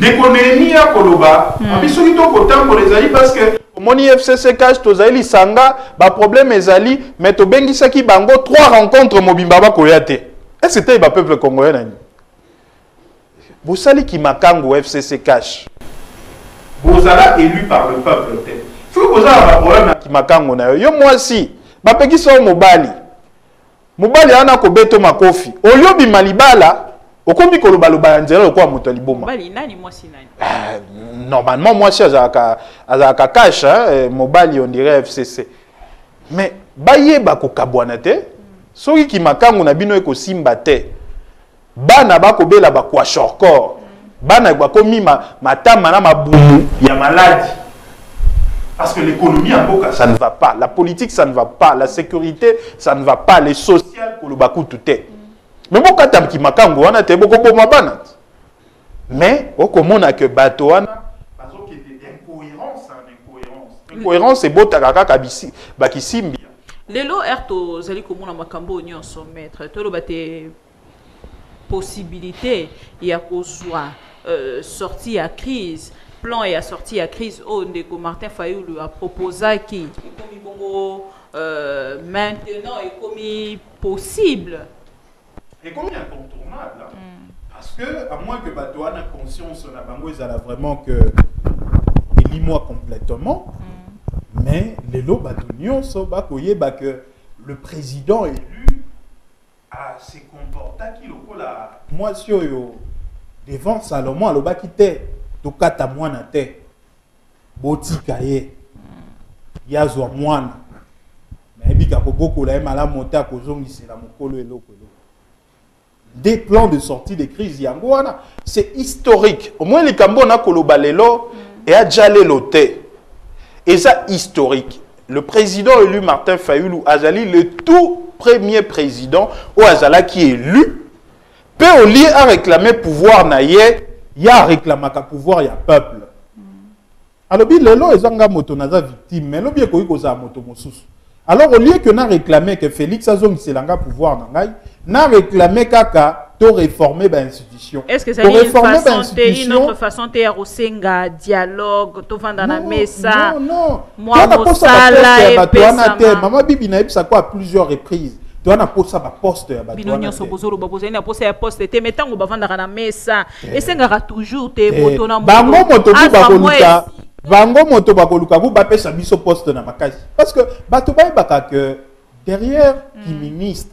L'économie à Koloba, mais ce qui est au temps pour les alliés, parce que mon I F C C cache, tous les sanga, bah, problème, les alliés, mais au Bengisa qui bango, trois rencontres, Mobimbaba Koyate. Et c'était le peuple congolais. Vous savez qui m'a kango F C C cache. Vous allez élu par le peuple. Faut que vous avez un problème qui m'a kango. Yo, moi aussi, bah, Peggy sont mobali. Mobali ana ko beto makofi. Oliobi malibala, okomi ko lobaloba nzela lokwa moto liboma. Mobali nani moi si nani. Normalement moi si azaka azaka cash hein, mobali on dirait F C C. Mais baye ba ko kabwana te. Soki ki makangu na bino eko simba te. Bana ba ko bela ba kwa shorkor. Bana ba ko mima matama na mabumu ya maladie. Parce que l'économie en Boka, ça ne va pas. La politique, ça ne va pas. La sécurité, ça ne va pas. Les sociales, tout est. Mais Boka Tamki Makango, on a été beaucoup pour ma banane. Mais, au comment on a que Batoana, parce qu'il y a des incohérences. Incohérence, c'est Botakaka Kabisi, Bakisimbi. Les lots, Erto, Zali Komona Makambo, Union son maître, Tolo Bate, possibilité, il y a qu'au soir, sortie à crise. Plan est assorti à crise au Ndeko Martin Fayulu a proposé qui euh, maintenant est commis possible. Et commis incontournable. Là. Mm. Parce que, à moins que Batoana a conscience, la Bango, ils a vraiment que éliminer complètement. Mm. Mais les lots Batonions sont que le président élu a ses comportements qui le là. Moi, sur devant Salomon, à l'oba qui était. Tokata mwana te botika ye yazo mwana mais bika ko boko la mala mota ko zongisela mokolo eloko eloko des plans de sortie de crise yango wana c'est historique au moins les kambo na koloba lelo et a jale loté et ça historique le président élu Martin Fayulu azali le tout premier président au azala qui élu pe oli a réclamé pouvoir na ye il y a réclamé qu'à pouvoir, il y a peuple. Alors, il y a des victimes, mais il y a des victimes. Alors, au lieu que nous réclamons que Félix Azong, c'est le pouvoir, nous réclamons qu'à de réformer l'institution. Est-ce que ça dit une façon, une autre façon, de faire dialogue, tout vendre dans la messa? Non, non. Moi, mon salaire est pesant. Maman Bibi n'a eu ça quoi à plusieurs reprises. Tu as un poste à poste. Bino n'y a pas à poste. Tu mets tant que tu vas messa. Et c'est toujours tu es moto na moto. Bango moto bakoluka vous bapé sa biso poste na makasi. Parce que bato baye bakake derrière qui ministre.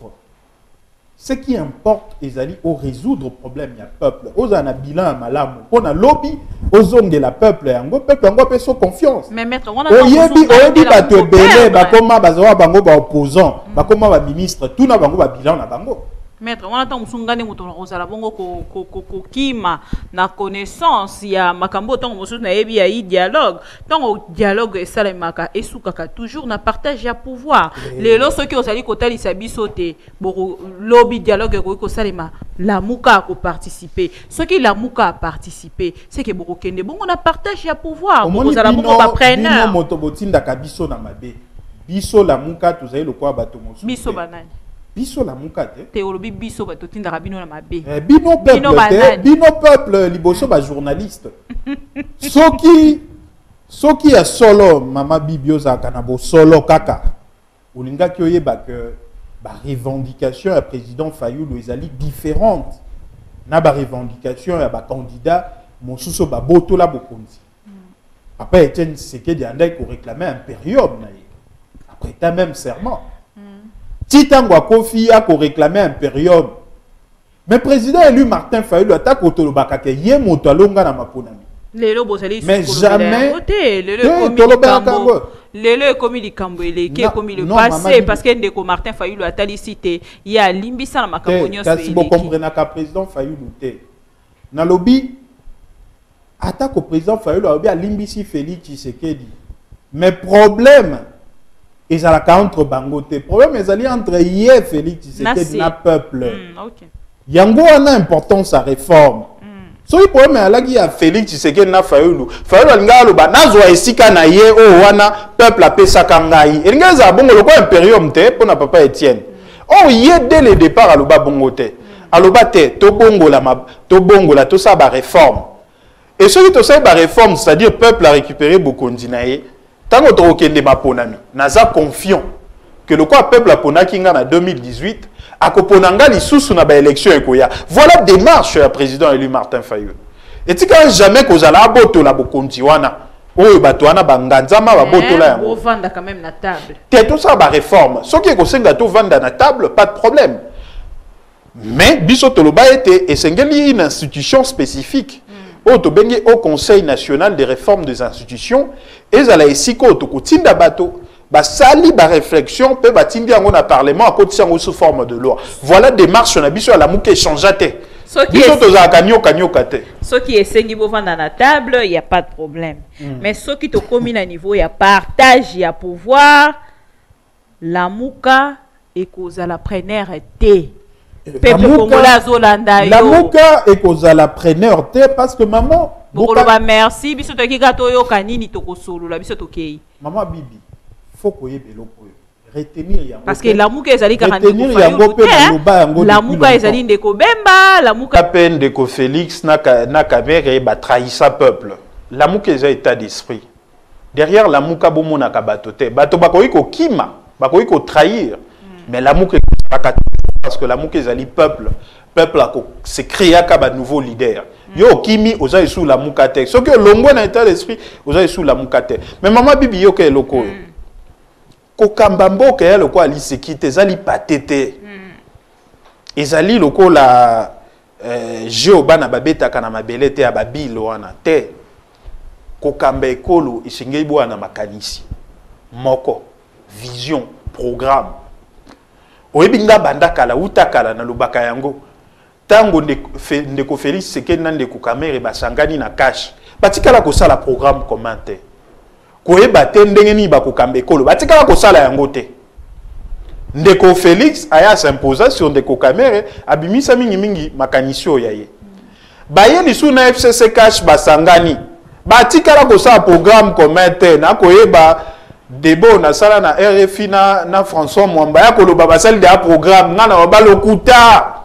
Ce qui importe, ils allaient au résoudre le problème du peuple. Aux en a bilan malam, on a lobby aux zones de la peuple. Ango peuple ango peso confiance. Mais maître, on a. Oyebi oyebi bato belé bakoma bazawa bango ba opposant bakoma ba ministre tout na bango ba bilan na bango. Maître, on attend musungane mutona kozala bongo ko ko ko ko kima na connaissance ya makambo tant musu na yebi ya dialogue tant au dialogue esalemaka esukaka toujours na partage ya pouvoir lelo soki ozali kotalisa biso te bo lobby dialogue ko salema Lamuka ko participer soki Lamuka a participé c'est que bo kende bongo na partage ya pouvoir kozala bongo ba preneur motobotinda ka biso na mabe biso Lamuka tozali lokwa bato musu biso banani Biso Lamuka te. Théologie biso ba totinda rabino na mabe. Bino peuple, bino peuple liboso ba journaliste. Soki soki ya solo mama bibioza kanabo solo kaka. Olinga ki oyeba que ba revendication ya président Fayulu ezali différente na ba revendication ya ba candidat mosuso ba botola bokonzi. Après Etienne Tshisekedi andai ko réclamer impérium na ye. Après ta même serment. Titangwa Kofi a réclamé impérium. Mais le président élu Martin Fayulu attaque au Tolobaka que yé motalonga na maponami. Mais jamais le Tolobaka Lelo komi likambo ele ke komi le passé parce que ndeko Martin Fayulu a talicité ya limbisa na makambo nyonso ele. Si vous comprenez que président Fayulu té na lobby attaque au président Fayulu a limbisi Félix Tshisekedi. Mais problème ils ont entre Bangote. Le problème est entre hier Félix Tshisekedi et le peuple. Mm, okay. Yango a important sa réforme. So le problème est à Félix Tshisekedi na Fayulu. Fayulu ngalo banazwa esika na ye o wana peuple apesa kangai. Elingaza bongo loko imperium te pona papa Etienne. Oh hier dès le départ aloba bongote. Aloba te to bongola ma to bongola to sa ba réforme. Et celui to sa ba réforme, c'est-à-dire peuple a récupéré bokondi na ye. Tant que tu es confiant que le peuple a en deux mille dix-huit, a élection. Voilà la démarche du président élu Martin Fayulu. Et tu ne jamais que tu as la botte la bokontiwana. Oh, tu as la banganzama la botte la. Tu vendre quand même la table. Tu as tout ça la réforme. Ce qui est conseil de tout vendre la table, pas de problème. Mais Bissotoloba était et une institution spécifique. Au Conseil national des réformes des institutions, et à la Essiko, au Tinda Bato, sali ba réflexion, peut batindia en Parlement, à côté sous forme de loi. Voilà des démarche, on a besoin à la mouke changeate. Ce qui est sengibo vendre dans la table, il n'y a pas de problème. Mais ce qui te commune à niveau, il y a partage, il y a pouvoir, la mouka et cause à la preneur était. La mouka est cause à la preneur te parce que maman. Merci, bisotoki gato yo kanini toko solo la bisotoki. Maman Bibi, faut koye beloko. Retenir yango. Parce que la mouka ezali garantie. Retenir yango pe baloba yango. La mouka ezali ndeko Bemba, la mouka. Peine ndeko Félix na na kamere e ba trahissa peuple. La mouka eza état d'esprit. Derrière la mouka bomona ka bato te. Bato bakoyi ko kima, bakoyi ko trahir. Mais la mouka parce que la mouka ezali peuple peuple a se créé un nouveau leader yo kimi oza sous la mouka te ce que longo na état d'esprit oza sous la mouka te mais maman Bibi yo ke loko ko kambambo ke loko ali sekite ezali patete ezali loko la jeoba na babeta kana mabele te ababilo wana te ko kamba ekolo isingei bwana makanisi moko vision programme Oebinga banda kala uta kala na lobaka yango tango ndeko Félix Tshisekedi na ndeko Kamere basangani na cash batikala ko sala programme commenté koyeba te ndenge ni ba ko kambe kolo batikala ko sala yango te ndeko Félix aya s'imposer sur ndeko Kamere abimisa mingi mingi makanisio yaye baye ni sou na F C C cash basangani batikala ko sala programme commenté na koyeba Debo na sala na R F I na na François Mouamba ya koloba basali de programme ngana ba lokuta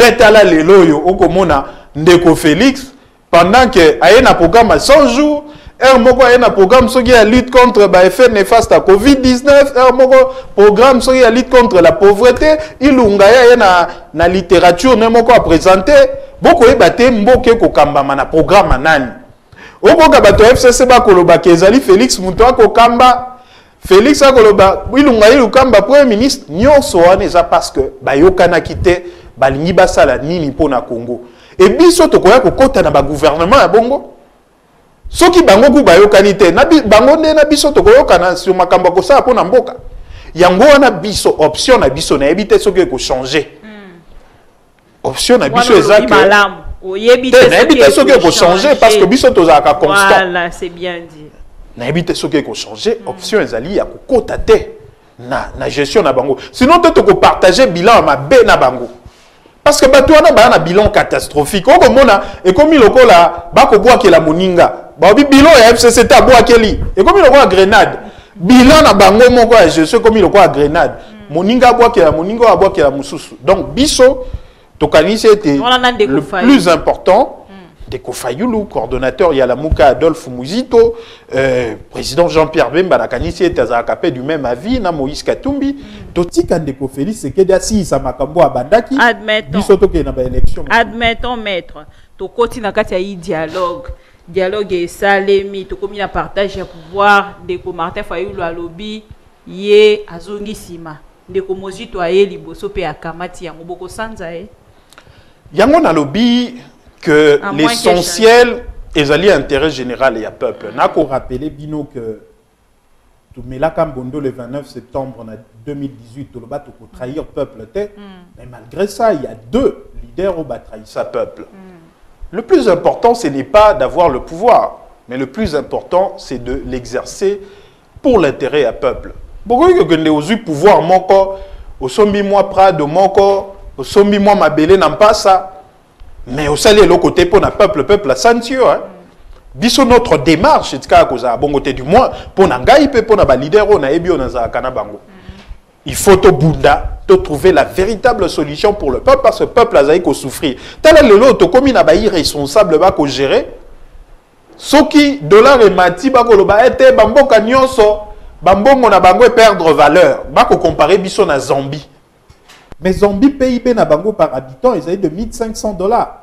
Petala leloyo okomona ndeko Félix pendant que aye na programme cent jours, er moko aye na programme soki ya lutte contre ba effet néfaste à covid dix-neuf, er moko programme soki ya lutte contre la pauvreté, ilunga aye na na littérature ne moko a présenter, boko yebate mboke kokambama na programme nani. Oboka bato F C C ba koloba kezali Félix muto akokamba Félix akoloba ilunga yelukamba premier ministre nyonso wana eza parce que ba yokana kité balingi basala nini pona Congo et biso tokoya ko kota na ba gouvernement ya bongo soki bango ku bayokani te na bango nde na biso tokoyoka na sur makambo ko sa pona mboka yango wana biso option na biso na ebite soki ko changer option na biso eza que na ebite soki ko changer parce que biso tozaka constant voilà c'est bien dit na ebite soki ko changer option ezali ya ko kota te na na gestion na bango sinon te toko partager bilan ma be na bango. Parce que Batouana a un bilan catastrophique. Et comme il y a la Moninga, il bilan a F C C et comme il y a Grenade, bilan a je sais comme il y a Grenade. Moninga a la Moninga a la Moussousou. Donc, Bisso, Tokanis était le plus important. Deko Fayulu, coordonnateur Ya Lamuka, Adolphe Muzito, euh, président Jean-Pierre Bemba, la Kanisi et Tazakapé du même avis, na Moïse Katumbi, Totika Ndeko Félix Tshisekedi assis sa makambo abandaki. Admettons. Admettons, maître. To koti na kati ya dialogue. Dialogue et salemi, to komi na partage ya pouvoir, Deko Martin Fayulu a lobby, ye azongi sima. Ndeko Muzito a ye liboso pe akamati ya moboko sanza e. Yango na lobby que l'essentiel est l'intérêt général et à peuple. Je rappelle rappeler Bino que tout le vingt-neuf septembre deux mille dix-huit, tout le monde a trahi le peuple. Mais malgré ça, il y a deux leaders qui ont trahi le peuple. Le plus important, ce n'est pas d'avoir le pouvoir, mais le plus important, c'est de l'exercer pour l'intérêt à peuple. Pourquoi est-ce que nous avons eu le pouvoir, mon corps, au sommet moi Prado, mon corps, au sommet moi Mabélé, n'en pas ça. Mais au salé, l'autre côté, pour le peuple, le peuple a senti. Biso notre démarche, c'est à cause de la bonne côté du moins, pour nous, pour nous, pour leader, on a ébio dans un canabango. Il faut au Bunda de trouver la véritable solution pour le peuple, parce que le peuple a zaïko souffrir. Tel est l'autre, comme il n'a pas irresponsable, va qu'on gérer. Ce qui, dollar et mati, va qu'on l'a été, bambo canyon, bambo, on a bango perdre valeur. Va qu'on comparer Biso à Zambie. Mais Zambie, P I B na bango par habitant, ils allaient de mille cinq cents dollars.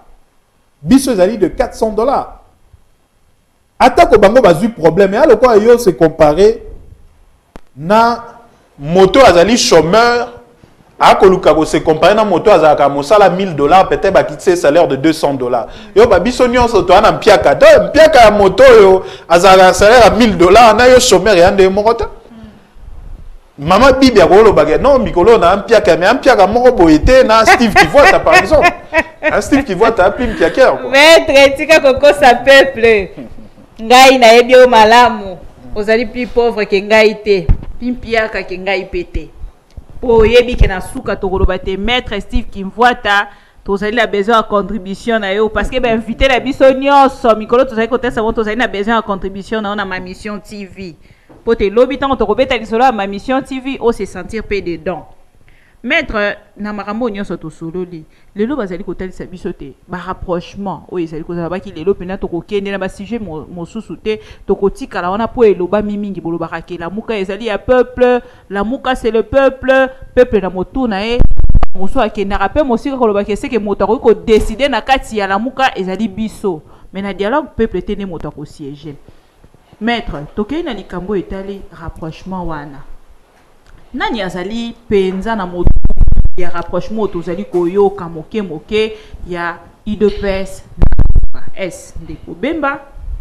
Biso, ils allaient de quatre cents dollars. Attaque au bango, basu problème. Et alors, quoi, ils se comparé na moto azali chômeur. À Kolukago, se comparé na moto azali kamosala mille dollars, peut-être, bah, quitte ses salaires de deux cents dollars. Yo, bah, biso, nyon, se toan, en piaka. Donc, piaka, moto, yo, azali un salaire à mille dollars, na yo chômeur, et un de morota. Maman Bibi a rôle au baguette. Non, Mikolo, on a un piac, mais un piac à mon boité, on a un Steve qui voit, par exemple. Un Steve qui voit, t'as appelé une piaqueur. Maître, tu sais que ça peuple. Ngaï na ebio malamo. Vous allez plus pauvre que Ngaï té. Pim piaka que Ngaï pété. Pour yebi que na souka to robate. Maître Steve qui voit, t'as. Vous allez la besoin de contribution à eux parce que ben invité la bisognon. Mikolo, tu sais que t'as savon, vous allez la besoin de contribution à ma mission T V. Pour te lobby, tant que à ma mission T V, on se sentir paix dedans. Maître, Namarambo, nous sommes tous solo. Les lois, ils allaient côté de sa bisoté. Bah, rapprochement. Oui, ils allaient côté de la qui les lois, pena toko kende na basije mon sous-souté. Toko tika la wana po eloba mimi ngi bolo barake. La mouka, ils allaient ya peuple. La mouka, c'est le peuple. Peuple na moto na e. Moso a kena rappel, mosi ka koloba kese ke motaro ko décider na kati ya la mouka, ils allaient biso. Mais na dialogue, peuple tene motaro siège. Maître, toke na likambo etali rapprochement wana. Nani azali penza na moto ya rapprochement tozali koyo kamoke moke ya U D P S na S Ndeko Bemba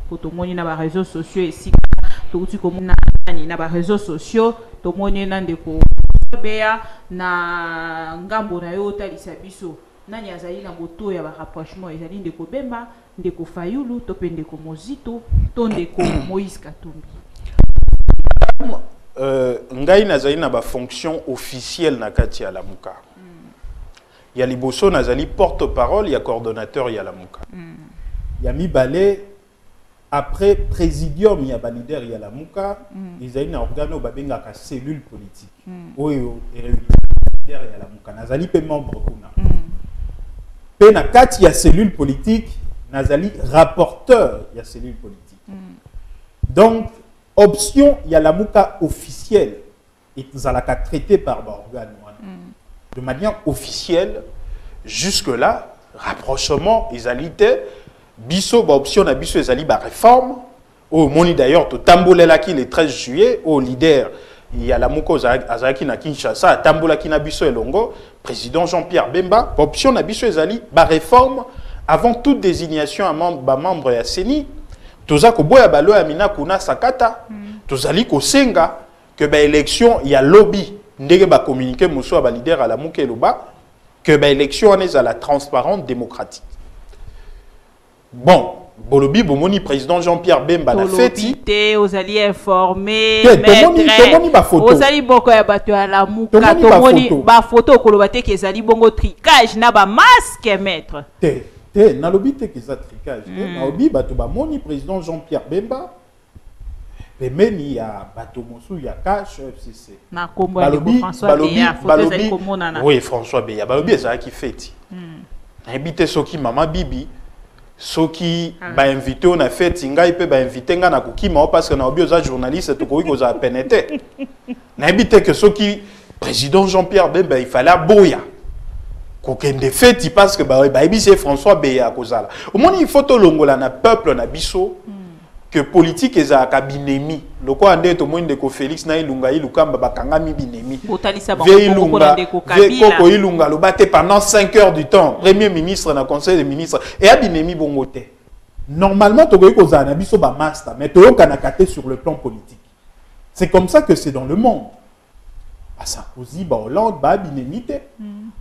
potomoni na ba réseaux sociaux esika touti komona nani na ba réseaux sociaux tomoni na ndeko beya na ngambo na yo talisa biso. Nani azali na moto ya ba rapprochement ezali Ndeko Bemba Ndeko Fayulu tope Ndeko Muzito ton Ndeko Moïse Katumbi. Madame euh, ngai nazali na ba fonction officielle na kati ya Lamuka. Mm. Ya liboso nazali porte-parole ya coordonnateur ya Lamuka. Mm. Ya mibale après présidium ya ba leader ya Lamuka, mm. Ezali na organo ba benga ka cellule politique. Mm. Oyo et réunion leader ya Lamuka nazali pe membre kuna. Mm. Pe na kati ya cellule politique, nazali rapporteur ya cellule politique. Mm. Donc, option ya Lamuka officielle et zalaka traité par Baorgan mm. de manière officielle jusque-là, rapprochement ezalité biso ba option na biso ezali ba réforme au moni d'ailleurs to tambolelaki le treize juillet au leader ya Lamuka azalaki na Kinshasa tambolaki na biso elongo président Jean-Pierre Bemba ba option na biso ezali ba réforme avant toute désignation à membre ba membre ya Ceni toza ko boya ba loya mina kuna sakata tozali ko senga que ba élection ya lobby ndenge ba communiquer moso ba leader ya Lamuka eloba que l'élection est à la transparente démocratique. Bon, Bolobi, Bomoni, président Jean-Pierre Bemba, la fête. Aux alliés informés, aux alliés beaucoup abattus à la mouka, la photo, colobate, qui est bongo tricage, n'a pas masque, maître. Té, té, n'a l'obité qui est tricage. Naobi, Batomoni, président Jean-Pierre Bemba, mais même il y a Bato Moussou, il y a Cash, F C C. Balobi, Balobi, Balobi, oui, François Béa, Balobi, c'est ça qui fait. Invité ceux qui maman Bibi, ceux qui m'a invité, on a fait, il peut m'inviter, on a coquille, parce que on a oublié aux journalistes, c'est tout qu'on a pénétré. On a invité que ceux qui, président Jean-Pierre Bemba, il fallait boya. Qu'aucun des fêtes, parce que Babi, c'est François Béa, Kozala. Au moins, il faut que le peuple, on a bisso. Que politique est à binemi le quoi est au moins de ko Félix na ilunga iluka bakanga mi binemi vei ilunga vei koko ilunga lo bate pendant cinq heures du temps premier ministre na conseil des ministres et à binemi bongote normalement to ko za na biso ba master mais to kana kate sur le plan politique c'est comme ça que c'est dans le monde à Sarkozy ba Hollande ba binemi te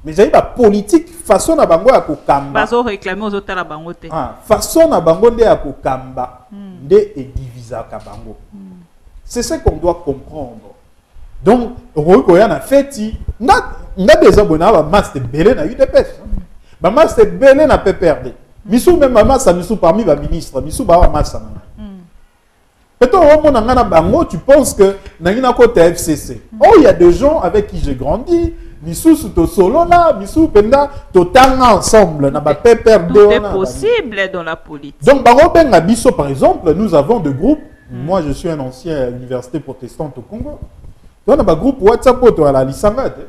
mais j'ai ba politique façon na bango ya ko kamba bazo réclamer aux autres na bango te ah façon na bango de ya ko kamba et divisa kabango. C'est ce qu'on doit comprendre. Donc, Rokoyan a fait, il y a des abonnés à Master Belen à U D P S. Master Belen a perdu. Missou même Massa, Missou parmi les ministres, Missou Bawa Massa. Peut-être au moment où Bango, tu penses que Nagina Kote F C C. Oh, il y a des gens avec qui j'ai grandi. Missou Souto Solona, Missou Penda, totalement ensemble, n'a pas peur de. Tout est possible dans la politique. Donc, Baroben Abisso, par exemple, nous avons deux groupes. Moi, je suis un ancien à l'université protestante au Congo. Donc, on a un groupe WhatsApp à la Lissangade.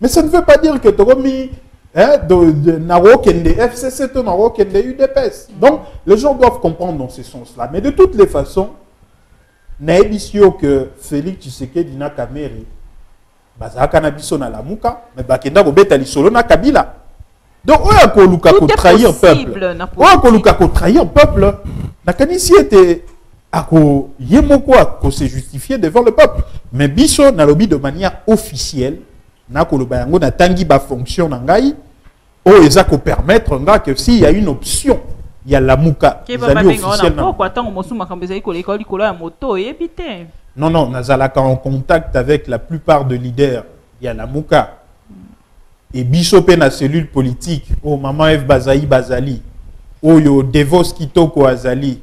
Mais ça ne veut pas dire que tu as mis des F C C, tu as des U D P S. Donc, les gens doivent comprendre dans ce sens-là. Mais de toutes les façons, Naébissio que Félix Tshisekedi n'a qu'à mériter. Bazaka na biso na Lamuka mais bakenda ko betali solo na Kabila donc oya ko luka ko trahir peuple oya ko luka ko trahir peuple na kanisi était a ko yemoko a ko se justifier devant le peuple mais biso na lobi de manière officielle na ko loba yango na tangi ba fonction na ngai o eza ko permettre nga que s'il y a une option il y a Lamuka ezali officielle na ko atango mosu makambo ezali ko leka likolo ya moto yebite. Non, non, Nazalaka en contact avec la plupart de leaders, il y a Lamuka. Et Bishopé na cellule politique, oh Maman F. Bazaï Bazali, oh yo Devos Kitoko Azali,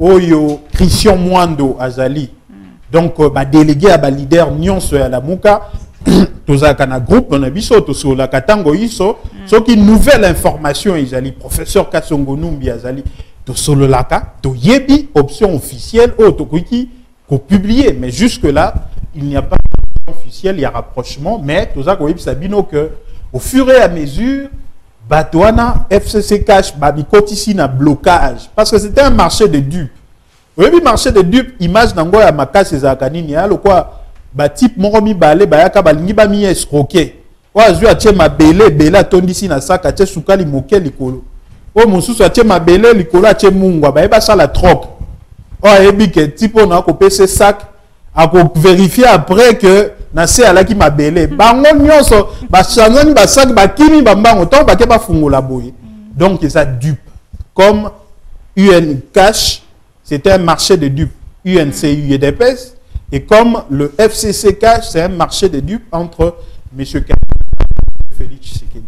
oh yo Christian Mwando Azali. Mm. Donc, euh, bah, délégué à bah, leader Nyonso et à Lamuka, Tozaka na groupe, on a Bishoto, so la Katango Iso, ce qui nouvelle information, Azali, professeur Katsongo Numbi Azali, Tosolo Laka, to Yebi, option officielle, oh Tokuiki. Publié, mais jusque-là, il n'y a pas d'officiel, il y a rapprochement, mais tout ça, Sabino, que au fur et à mesure, Batoana, F C C Cash, Babikotissi n'a blocage, parce que c'était un marché de dupes. Vous voyez, marché de dupes, image d'Angoya, Maka, Cézakani, Nia, le quoi, Batip, Moromi, Balé, Bayaka, Balini, Bami, Esroqué. Oh, Azu, Atché, Mabélé, Béla, Tondissi, Nassak, Atché, Soukali, Moké, Likolo. Oh, mon sous, Atché, Mabélé, Likolo, Atché, Mungwa, Bayeba, ça la troque. Oh, et bien, que type on a coupé ce sac, à vérifier après que Nassé a la qui m'a belé. Bangon yonso, ba changon, ba sac, ba kimi, ba mbango, ton ba keba fungo la boye. Donc, c'est ça dupe. Comme U N Cash, c'était un marché de dupes. U N C U et D P S. Et comme le F C C Cash, c'est un marché de dupes entre M. Katumbi et Félix Tshisekedi.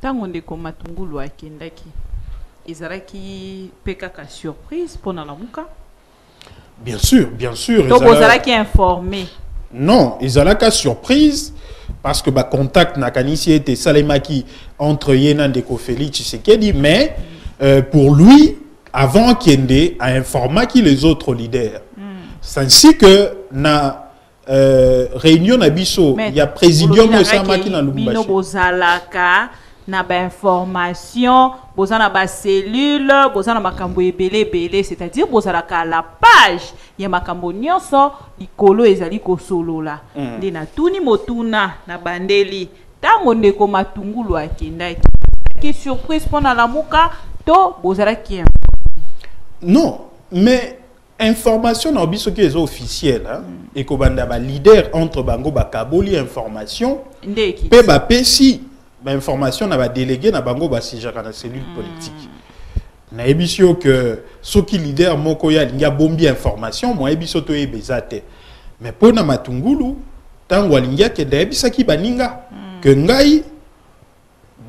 Tant qu'on est comme Matungulu à Kendaki. Ils auraient qui P K K surprise pour Lamuka. Bien sûr, bien sûr. Donc, ils auraient qui informé. Non, ils auraient qu'à surprise. parce que bah contact n'a été salemaki entre Yenan et Félix Tshisekedi, mais euh, pour lui avant Kende a informé qui les autres leaders. Mm. C'est ainsi que na euh, réunion à Bissau, il y a président Moussama qui n'a n'a pas d'information, bosan n'a pas cellule, bosan n'a pas cambo belé belé, c'est-à-dire bosan n'a pas la page, il y a ma cambo nyonso, il colo et zali ko solo là. Les natuni motuna na bandeli, tango ne koma tungulu akenda. Qui surprise pour la Lamuka, to bosan n'a qui. Non, mais information n'a pas ce qui est officiel, hein, mm. Et que banda ba leader entre bango bakaboli information, pe ba pe si. L'information n'a pas délégué dans la cellule politique. Nous avons dit que ceux qui leader Mokoya, il y a bombe d'informations, moi, ils sont tous les bézatés. Mais pour nous, Matungulu, tant que nous avons dit que nous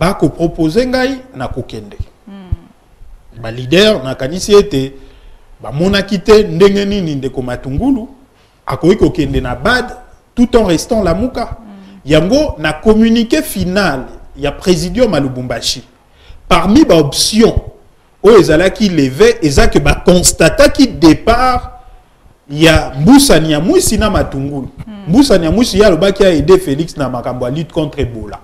avons proposé, nous avons kende. Le leader, nous avons dit que nous avons quitté Ndengeni Matungulu, tout en restant la Mouka. Il y a un communiqué final. Il y a président à Lubumbashi. Parmi les options, qui levé, il y a un constat qui départ. Il y a Moussa Niamouissi na Matungulu. Moussa Niamouissi qui a aidé Félix na Makambo à lutte contre Ebola.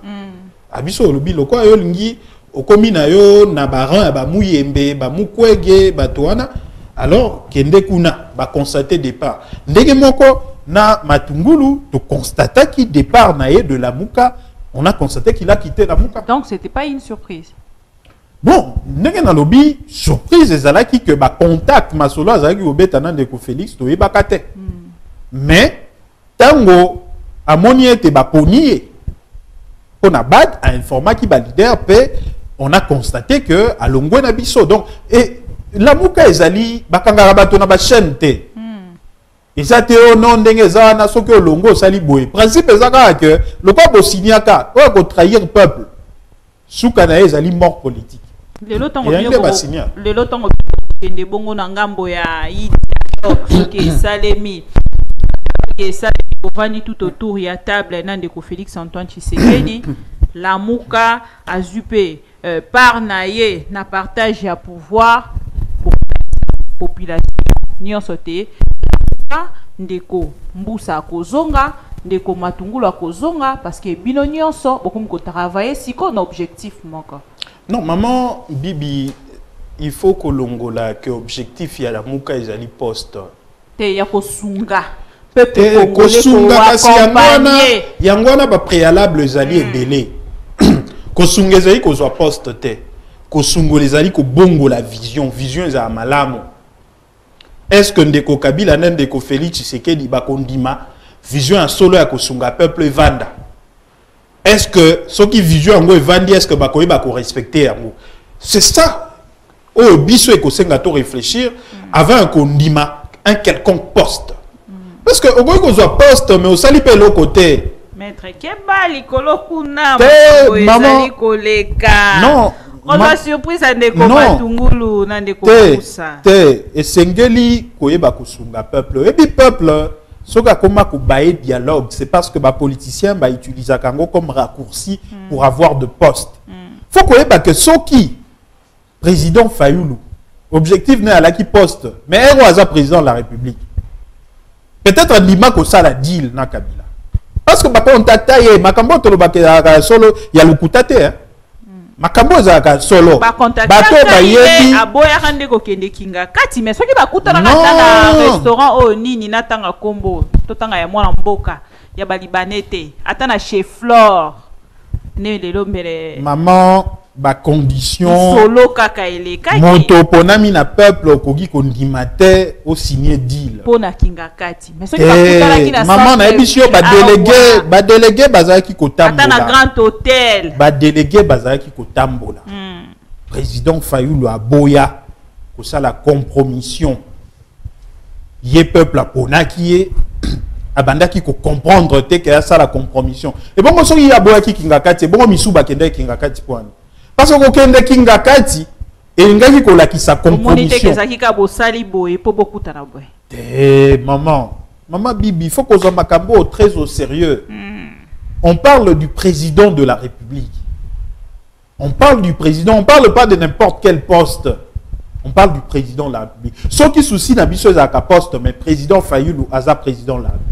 Abisso Lubi, le quoi, il y a Kominayo, Nabaran, Bamouyembe, Bamoukwege, Batouana. Alors, Kende Kuna, il y a constaté départ. Na Matungulu, de constater qu'il départ de la Mouka, on a constaté qu'il a quitté la Mouka. Donc, ce n'était pas une surprise. Bon, nous avons une lobby surprise, c'est là qui que contact Masola Zagi Obetanan de Félix Toé Bakate. Mais, tango, à mon yéte Baponié, on a bad à un format qui va leader, on a constaté que à Longwen Abisso. Donc, et la Mouka Ezali, Bakangarabatona Bachente. Et ça, c'est au nom de ça, na soki olongo sali boye. Principe c'est que le peuple signaka, on va trahir le peuple. Soukana ezali mort politique. Le lotango bio le lotango bio kende bongo na ngambo ya idia ke salemi ke salemi ovani tout autour ya table na ndeko Félix Antoine Tshisekedi la Mouka azupé par naie na partage ya pouvoir pour la population nyon sauté. Ndeko Mbusa Kozonga, Ndeko Matungulu Kozonga, parce que Binonion sort beaucoup de travail, si qu'on a objectif manque. Non, maman Bibi, il faut que l'ongola, que objectif y a la Mouka et Zali poste. Te ya Kosunga, Pepe Kosunga, parce qu'il y a un peu préalable Zali et Belé. Kosunga Zali Kozoa poste, te Kosungo les Zali ko bongo la vision, vision za malamo. Est-ce que Ndeko Kabila n'a Ndeko Félix Tshisekedi Bakondima vision en solo à Kosunga peuple Vanda? Est-ce que ceux qui vision en Vandi est-ce que Bakoye Bako respecter Yango? C'est ça. Au biso et Kosenga to réfléchir avant un Kondima, un quelconque poste. Parce que au bout qu'on soit poste, mais au sali pelo côté. Maître Keba, Likolo Kuna, maman. Non. On ma... a surprise à Ndeko Matungulu, à Ndeko Moussa. Té, et Sengeli, koye bakusunga peuple. Et puis peuple, soka koma kubaye dialogue, c'est parce que ba politicien ba utilisa kango comme raccourci mm. pour avoir de poste. Mm. Faut koye ba que soki président Fayulu, objectif n'est à la qui poste, mais ero aza président de la République. Peut-être Ndima kosa la deal na Kabila. Parce que ba kontata ye makambo tolo ba solo ya lukutate hein. Makambo zaka solo bato bayebi aboya rande ko kende kinga kati mais soki bakuta na restaurant o nini na tanga kombo to tanga ya mwana mboka ya balibanete atana chef flore ne lelo mbere maman ba condition solo kaka ele kaki moto ponami na peuple okoki kondimate o signer deal pona kinga kati mais soki bakuta na kina maman na ebisio ba délégué ba délégué bazaki ko tambola atana grand hôtel ba délégué bazaki ko tambola président Fayulu aboya ko sala compromission ye peuple a ponakié abanda qui ko comprendre te que ça la compromission et bon soki aboya ki kinga kati bon misuba kende kinga kati point. Parce que aucun des kinga kati et n'engage qu'on la qui sa compromission. Eh maman, maman Bibi, faut qu'on soit makambo très au sérieux. On parle du président de la République. On parle du président. On ne parle pas de n'importe quel poste. On parle du président de la République. Ceux qui soucient la mission à poste, mais président Fayulu Aza président de la République.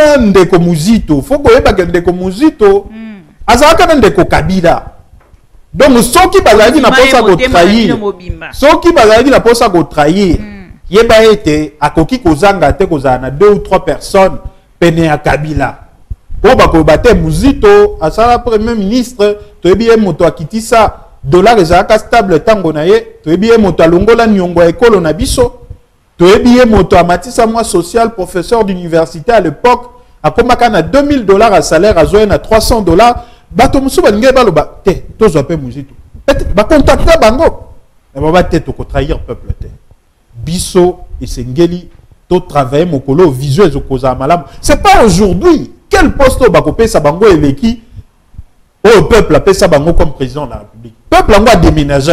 Même Ndeko Muzito, faut qu'on ait pas que Ndeko Muzito, Aza quand même Ndeko Kabila. Donc ceux qui bazali n'a pas ça qu'on trahit, ceux qui bazali n'a pas ça qu'on trahit, y est pas été à Koki Kozanga te Kozana deux ou trois personnes pené à Kabila. Pour bakobater Muzito, à ça premier ministre, tu es bien moto akiti ça. Dollar ezalaka stable tango na ye toyebi ye moto alongola nyongo ya ekolo na biso toyebi ye moto amatisa mwa social professeur d'université à l'époque akomaka na deux mille dollars à salaire azwe na trois cents dollars bato musu balinge baloba te tozwa pe Muzito peut-être ba contacter bango et ba te to ko trahir peuple te biso esengeli to travailler mokolo visuel okoza malamu c'est pas aujourd'hui quel poste ba kopesa bango eleki au peuple appelle ça bango comme président de la République. Peuple a déménagé.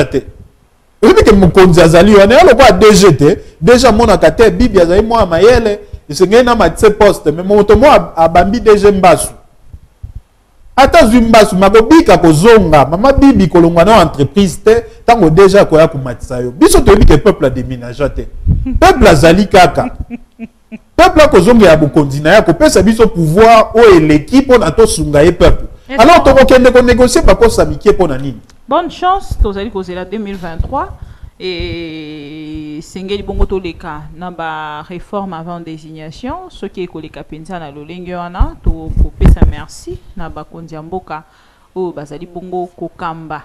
Je dis que mon compte Zazali, on est à D G T. Déjà, mon akate, Bibi, Azali, moi, à Mayele, il se gagne à ce poste. Mais mon auto, moi, à Bambi, D G Mbassou. Attends, Zumbassou, ma gobi, Kakozonga, maman Bibi, Kolongwana, entreprise, tant que déjà, Koya, Komatsayo. Biso, tu dis que le peuple a déménagé. Peuple a Zali Kaka. Peuple a Kozonga, à Bokondina, Kopé, sa biso pouvoir, ou l'équipe, on a tous Sungaye, peuple. Alors, tu vas négocier par contre s'amitié pour Nanine. Bonne chance, tu vas causer la deux mille vingt-trois et Sengeli Bongoto Leka, namba réforme avant désignation, ce qui est que les Kapinza na l'Olengiana, tu peux sa merci, naba Kondiamboka, ou Bazali Bongo Kokamba,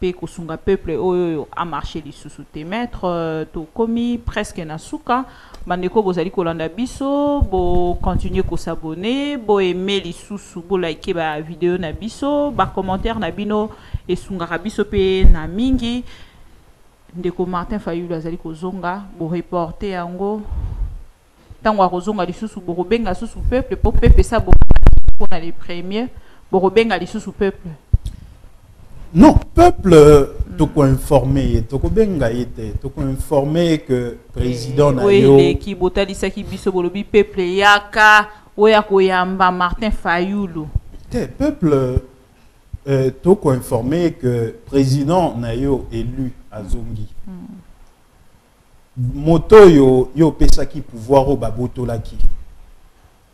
pe Kosunga peuple, ou a marché les sous-soutés maîtres, tu commis presque Nasuka. Bandeko bozali kolanda biso bo continuer ko s'abonner bo aimer les sous bo liker ba vidéo na biso ba commentaire na bino et sungara biso pe na mingi ndeko Martin Fayulu azali ko zonga bo reporter yango tango akozonga les sous bo benga sous peuple pour peuple ça bo na les premiers bo benga les sous peuple non peuple toko informé toko benga yete toko informé que président na yo oui qui botalisa ki biso bolobi peuple yaka oya koyamba Martin Fayulu te peuple euh, toko informé que président na yo élu azongi mm. moto yo yo pesa ki pouvoir o babotolaki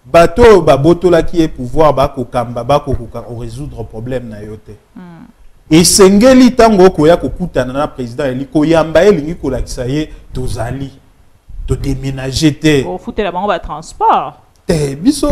bato babotolaki e pouvoir ba kokamba ba kokoka o résoudre problème na yo te mm. Et Sengeli tango koya kokutana président eli koyamba elingi kolakisa ye tozali to déménager té ko futé la bango ba transport té biso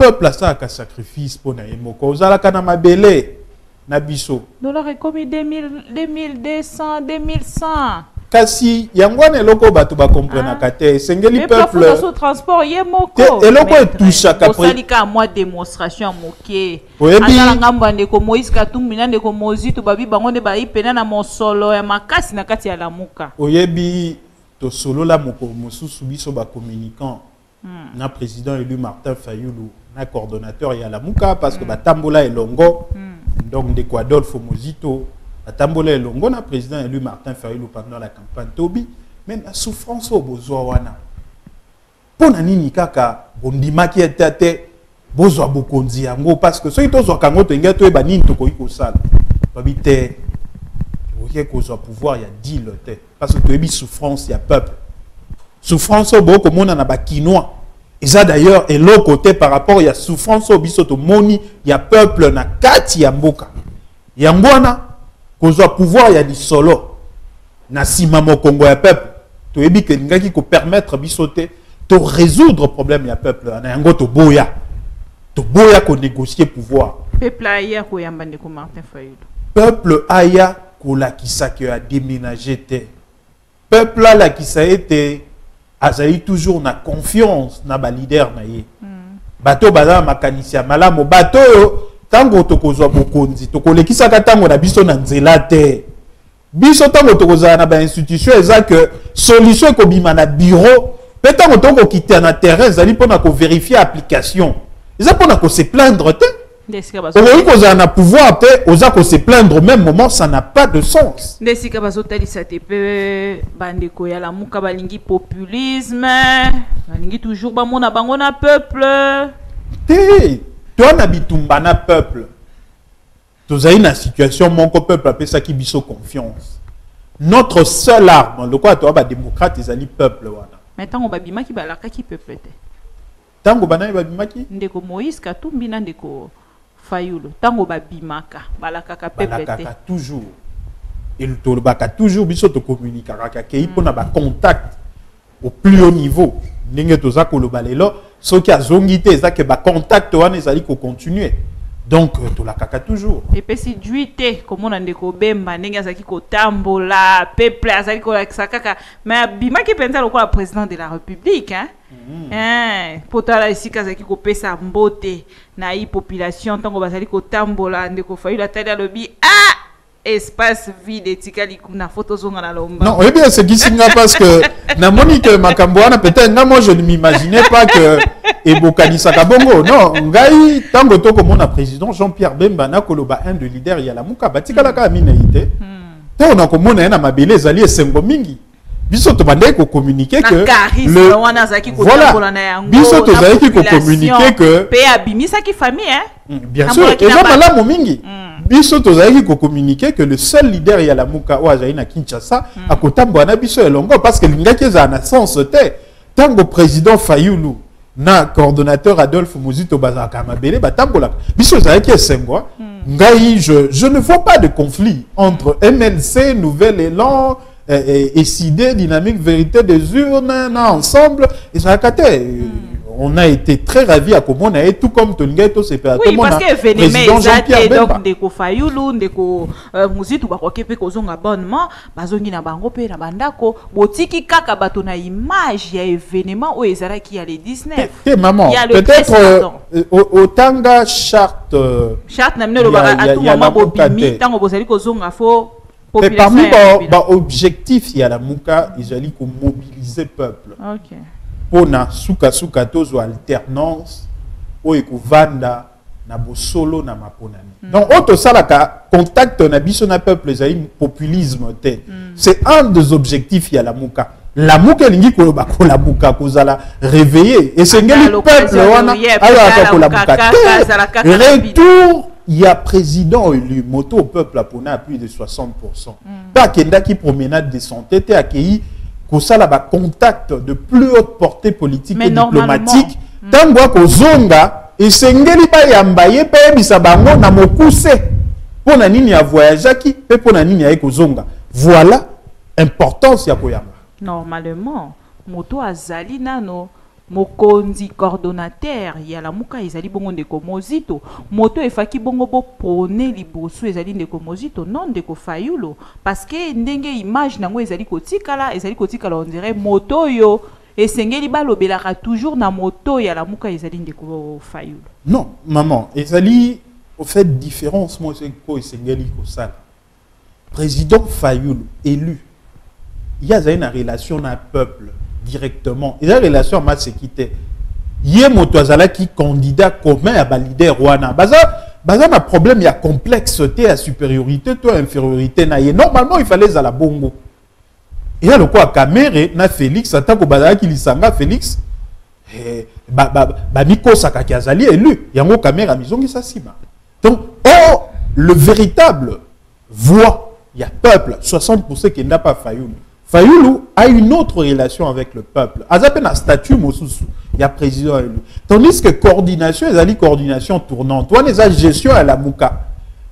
peuple ça ka sacrifice pona yemoko ozala kana mabele na biso dollar e komi deux mille deux mille deux cents deux mille cent kasi yangwana eloko bato ba comprendre ka té Sengeli peuple mais transport yemoko eloko e touche ka pré salika moi démonstration moké ana ngamba ndeko Moïse Katumbi na ndeko Muzito babi bango ne bayi pena na mosolo ya makasi na kati ya Lamuka oyebi to solo la moko mosusu biso ba communicant hmm. na président élu Martin Fayulu na coordonnateur ya Lamuka parce que hmm. batambola elongo hmm. donc ndeko Adolphe Muzito atambola elongo na président élu Martin Fayulu pendant la campagne Tobi mais na souffrance au besoin wana pona nini kaka bondimaki etate bozwa bokonzi yango parce que soki tozwa kango to ngeto eba nini to koyi kosala babite oye kozwa pouvoir ya deal te parce que to ebi souffrance ya peuple souffrance bo ko mona na bakinois eza d'ailleurs et l'autre côté par rapport ya souffrance biso to moni ya peuple na kati ya mboka yangwana kozwa pouvoir ya lisolo na sima mokongo ya peuple to ebi ke ngaki ko permettre biso te to résoudre problème ya peuple na yango to boya to boya ko négocier pouvoir peuple aya ko yamba ndeko Martin Fayulu peuple aya ko lakisa ke a déménager te peuple a lakisa ete azali toujours na confiance na ba leader na ye mm. bato bazala makanisi ya malamu bato tango tokozwa bokonzi tokolekisa ka tango na biso na nzela te biso tango tokozala na ba institution eza ke solution ko bima na bureau pe tango toko kita na terrain ezali mpona ko vérifier application. Ils ont se plaindre. Ils ont pouvoir. Ils ont se plaindre au même moment. Ça n'a pas de sens. Ils ont populisme. Toujours peuple. Té, toi n'abitumbana peuple. Tu as une situation mon peuple appelle ça qui biso confiance. Notre seule arme, le quoi toi ba démocrate ezali peuple wana. Mais tant on babima ki balaka ki peuple té. Tant on bana babima ki ndeko Moïse Katumbi na ndeko Fayulu. Tant on babimaka balaka ka peuple té. Toujours. Et le tolbaka toujours biso to communiquer ka ki pona ba contact au plus haut niveau. N'engé toza kolobalelo ceux qui a zongité ça que ba contact wana ezali ko continuer. Donc, tu la caca toujours. Et si tu es comme on a des problèmes, tu as des problèmes, tu as des problèmes, tu as des problèmes. Mais Bima qui pense à quoi président de la République, hein? Hein? Pour toi, ici, tu as des problèmes, tu as des problèmes, tu as des populations, tu as des problèmes, tu as des problèmes, espace vide et na photo zonga na lomba. Non, eh bien c'est qui signe parce que na monique makambwana peut-être na moi je ne m'imaginais pas que ebokanisa kabongo. Non, ngai tango to comme on a président Jean-Pierre Bemba na koloba un de leader ya Lamuka batikala ka minéité. Té on a comme on a na mabele zali esengo mingi. Biso to bandai ko communiquer que le wana zaki ko tambola na yango. Biso to zaki ko communiquer que pe abimisa ki famille hein. Bien sûr, et ça mala mo mingi. Biso tozali ko communiquer que le seul leader ya Lamuka ou azayi na Kinshasa akotambo na biso elongo parce que lingaki za na sens te tango président Fayulu na coordonnateur Adolphe Muzito bazaka mabele batambola biso zaki esengwa ngai je je ne vois pas de conflit entre M L C Nouvel Élan et S I D Dynamique Vérité des Urnes na ensemble et ça katé. On a été très ravis à Komona et tout comme Tolingaito c'est pas oui parce que l'événement est donc des Kofayulu des ko Muzito ba kokepe kozonga abonnement bazongi na bango pe na bandako botiki kaka bato na image ya événement o ezara qui a les dix-neuf et maman peut-être otanga charte charte na mine le bara à tout moment bobimi tango bozali kozonga fo population parmi ba objectif ya Lamuka ezali ko mobiliser peuple OK pona souka souka tozo alternance o ekuvanda na bosolo na maponani mm. Donc auto salaka contact na biso na peuple ezali populisme te mm. C'est un des objectifs ya Lamuka Lamuka lingi ko ba ko Lamuka kozala réveiller et sengeli peuple wana ala ko Lamuka retour il y a président élu moto au peuple apona à plus de soixante pour cent pas kenda ki promenade de santé te accueilli pour ça là bas contact de plus haute portée politique mais et diplomatique tant bois qu'aux zonga et s'engeli pas yambaye pe bisabango na mokuse pour na nini ya voyager qui pe pour na nini ya eko zonga voilà importance ya koyamba normalement moto azali nano mokonzi coordonnateur ya Lamuka ezali bongo ndeko Muzito moto efaki bongo bo prôner liboso ezali ndeko Muzito non ndeko Fayulu parce que ndenge image nango ezali kotikala ezali kotikala on dirait moto yo esengeli balobelaka toujours na moto ya Lamuka ezali ndeko Fayulu non maman ezali au fait différence moi c'est ko esengeli ko sala président Fayulu élu il y a une relation na peuple directement. Et la relation à ce qui était. Il y a un candidat commun à valider Rwanda. Il y a un problème, il y a complexité, à supériorité, toi infériorité. Normalement, il fallait à la bongo. Et là, le quoi, Kamere, na Félix, attaque au bazar qui lisanga Félix, Bamiko Sakakazali élu. Il y a un Kamere, Mizongi Sassima. Donc, oh, le véritable voix, il y a peuple, soixante pour cent qui n'a pas failli. Fayulu a une autre relation avec le peuple. Azapena un statut, il y a président élu. Tandis que coordination, il y a une coordination tournante. Il y a une gestion à Lamuka.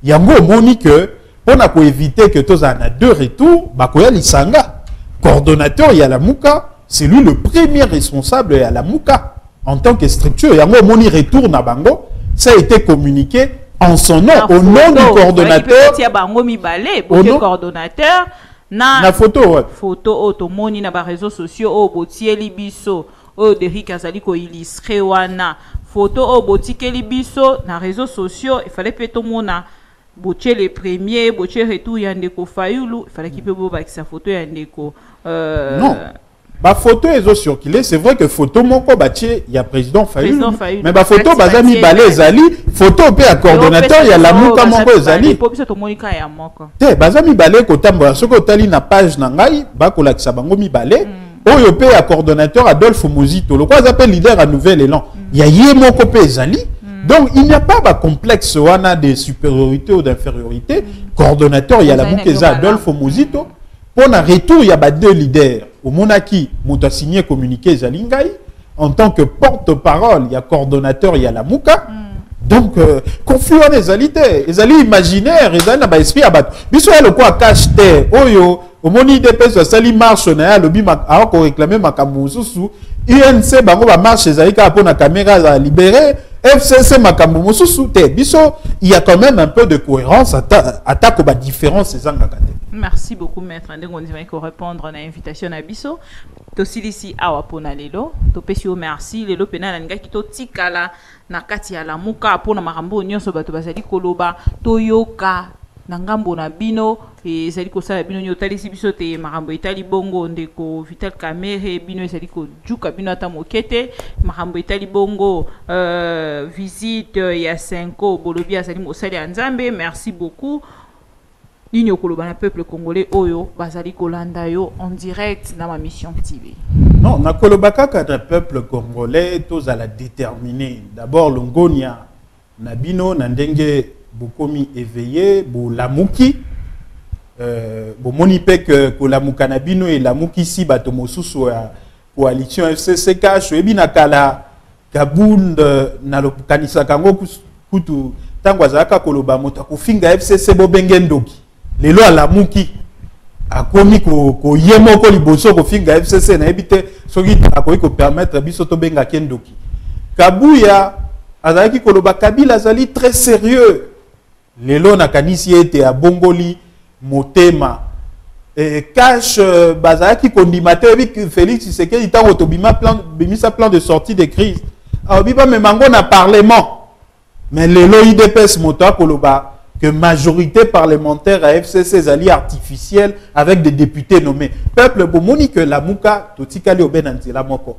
Il y a un que pour éviter que tous en a deux retours, il y a l'Isanga. Coordonnateur, il y a Lamuka. C'est lui le premier responsable à Lamuka. En tant que structure, il y a un retour à Bango. Ça a été communiqué en son nom, au nom du coordonnateur. Il y a un coordonnateur. Na, na photo ouais. Photo otomoni na ba réseaux sociaux o botieli biso o Derrick azali ko illustré wana photo o botikeli biso na réseaux sociaux il fallait peut tomona botier les premiers botier retour ya ndeko Fayulu il fallait qu'il peut boba sa photo ya ndeko euh non ba photo ezo circulé c'est vrai que photo moko batie ya président Fayulu mais ba photo bazami balé ezali photo pe a coordonnateur ya Lamuka moko ezali te bazami balé ko tambola soko tali na page na ngai ba kolakisa bango mi balé Oyope à coordonnateur Adolphe Muzito, le quoi appelle leader à nouvel élan. Il y a Yemoko Pezali. Donc il n'y a pas de complexe de supériorité ou d'infériorité. Coordonnateur, il y a la Moukeza Adolphe Muzito. Pour un retour, il y a deux leaders. Au Monaki, Mouta signé communiqué Zalingaï. En tant que porte-parole, il y a coordonnateur, il y a la Mouka. Donc, euh, confus en égalité, ils allaient imaginaire, ils allaient esprit abattre. Biso le quoi cacheté, oyo, au moni D P S, sali marche, on a le bima, alors qu'on réclamait ma kamoussou, I N C, bango ba marche, ils allaient pour la caméra à libérer, F C C, ma kamoussou, te, biso, il y a quand même un peu de cohérence, attaque aux différences, ces angakate. Merci beaucoup, maître. On dirait qu'on répondre à l'invitation à Biso. Tosi ici à Wapona Lelo, Topesio merci, Lelo Penal Nga Kito Tikala, Nakati à la Mouka, Pona Marambo, Nyon Sobato Basali Koloba, Toyoka, Nangambo Nabino, et Zaliko Salabino, Yotalisi Bisote, Marambo Itali Bongo, Ndeko, Vital Kamere, Bino, Zaliko, Djuka, Binata Mokete, Marambo Itali Bongo, visite Yasenko, Bolobia, Zalimo Sali Anzambe, merci beaucoup. Nino Kolobana, peuple congolais, Oyo, Bazali Kolandayo, en direct dans ma mission T V. Non, na Kolobaka, le peuple congolais, tous à la déterminer. D'abord, l'Ongonia, Nabino, Nandenge, Bokomi éveillé, Bolamuki, Bomonipek, Kolamuka Nabino et Lamuki, si Batomosu, soit coalition F C C K, Chouebinakala, Kabound, Nalopukanisakango, Koutou, Tangwazaka, Kolobamota, Kofinga F C C Bobengendoki. Les lois à la mouki, à komi ko ko yemo ko liboso ko finga F C C na ebite soki akoyi ko permettre biso to benga kendoki. Kabuya azaki koloba Kabila azali très sérieux. Les lois na kanisi ete a bongoli motema et cache bazaki kondimate avec Félix Tshisekedi tango to bima plan bimisa plan de sortie de crise. A biba memango na parlement. Mais les lois I D P S mota koloba que majorité parlementaire à F C C alliés artificiels avec des députés nommés. Peuple bomoni que la mouka totikali obenanti la moko.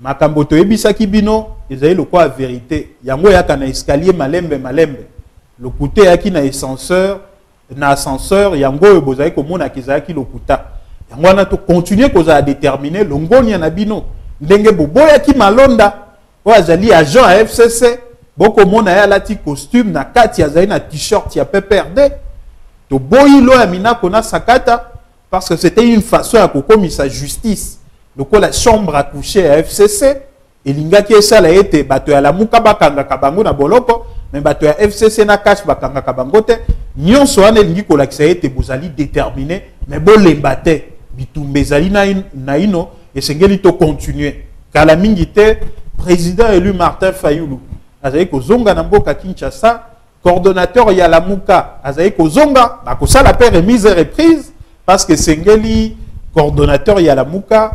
Makambo to ebisa kibino, ezali le quoi vérité. Yango ya kana escalier malembe malembe. Le côté ya ki na ascenseur, na ascenseur yango bozali ko mona kizali ki lokuta. Yango na to continuer ko za déterminer longonia na bino. Ndenge boboya ki malonda, o azali agent à F C C. Boko mona ya lati costume na kati ya zaina t-shirt ya P P R D. To boyi lo ya mina kona sakata. Parce que c'était une façon à kokomi sa justice. Donc la chambre à coucher à F C C. Et linga ki esa la ete. Bato ya la mouka bakanga kabango na boloko. Mais bato ya F C C na kash bakanga kabango te. Nyon so ane lingi kola kisa ete bozali déterminé. Mais bo lembate. Bitumbe zali na ino. Et sengeli to continue. Kalamingi te. Président élu Martin Fayulu. Azaye kozonga na mboka Kinshasa, coordonnateur ya Lamuka. Azaye kozonga, bako sa la paix remise et reprise, parce que Sengeli, coordonnateur ya Lamuka,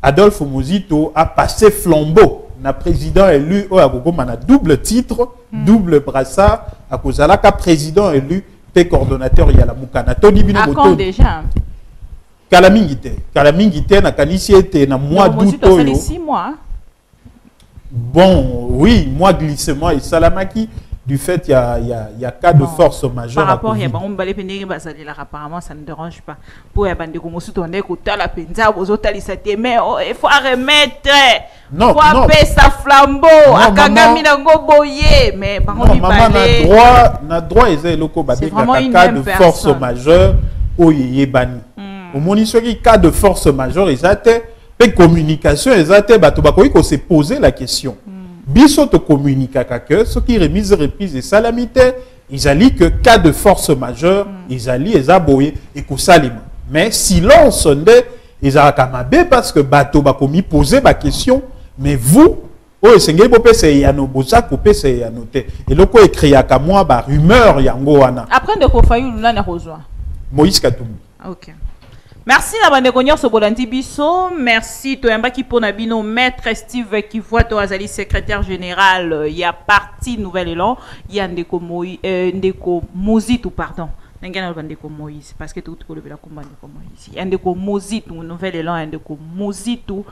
Adolphe Muzito a passé flambeau. Na président élu, oh, agogoma na double titre, double brassard, à cause la ka président élu, te coordonnateur ya Lamuka. Na Tony Binomoto. Déjà. Kalamingite. Kalamingite na kanisiete na mois d'août. six mois. Bon, oui, moi, glissement et salamaki, du fait, il y a, y, a, y a cas de force majeure. Par rapport à la apparemment, ça ne dérange pas. Pour les bandes de il faut remettre. Non, faut appeler sa flambeau. Mais par contre, on a droit, il y a cas de force majeure au Yébani. Au moment où il y a cas de force majeure, ils attendent. Les communications, ils ont se posé la question. Biso te communiquent que ce qui remise reprise et salamité, ils allient que cas de force majeure, ils allient les aboyer et que saliment. Mais silence, ils ont kamabé parce que bato bakomi posé la question. Mais vous, oh, c'est ngebo pese yano boza ko pese yano te. Et loko écrit à moi ba rumeur yango wana. Après de ko Fayulu na rejoint. Moïse Katumbi. OK. Merci la bande connait ce bolanti biso, merci to yamba ki pona bino maître Steve qui voit to azali secrétaire général, il y a parti nouvel élan, il y a ndeko Moïse ndeko Muzito pardon. Moïse, parce que tout le monde est comme Moïse. Un de Muzito, nouvel élan, un de Muzito,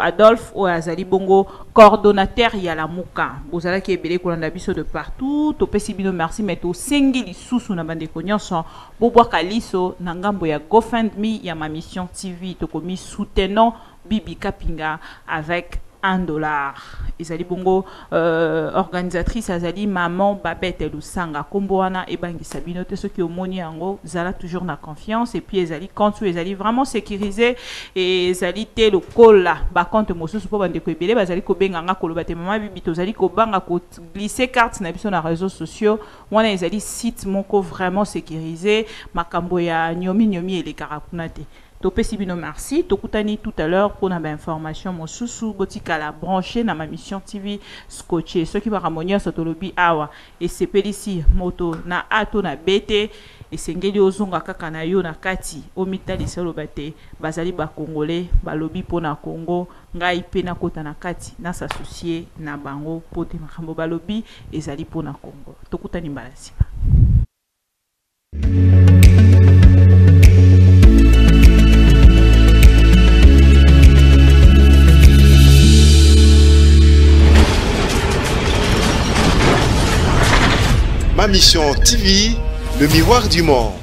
Adolphe Azali Bongo, coordonnateur Ya Lamuka. Vous allez qui est belé qu'on a biso de partout. Topé Sibino merci, mais tout singi li sous na bande connaissance. Bobo Kaliso, Nangambo ya GoFundMe, ya ma Mission T V, tokomi soutenant Bibi Kapinga avec un dollar. Ezali bongo euh, organisatrice azali maman Babette Lusanga Komboana et Bangi Sabino te soki omoni ango zala toujours na confiance et puis ezali compte ezali vraiment sécurisé et ezali te lokola ba compte mosusu po bande ko ebele bazali ko benganga koloba te mama bibi tozali ko banga ko glisser carte na biso na réseaux sociaux wana ezali site moko vraiment sécurisé makambo ya nyomi nyomi et les karakunate. Topé Sibino merci, Tokutani tout à l'heure pour la information mon sousou Botikala branché dans ma Mission T V scotché ceux qui va ramener soto lobby awa et c'est pelici moto na ato na bete et sengeli ozonga kaka na yo na kati omita lisolo bate bazali ba congolais ba lobby pona Congo ngai pe na kota na kati na s'associer na bango pote makambo ba lobby ezali pona Congo Tokutani mbalasi. Ma Mission T V, le miroir du monde.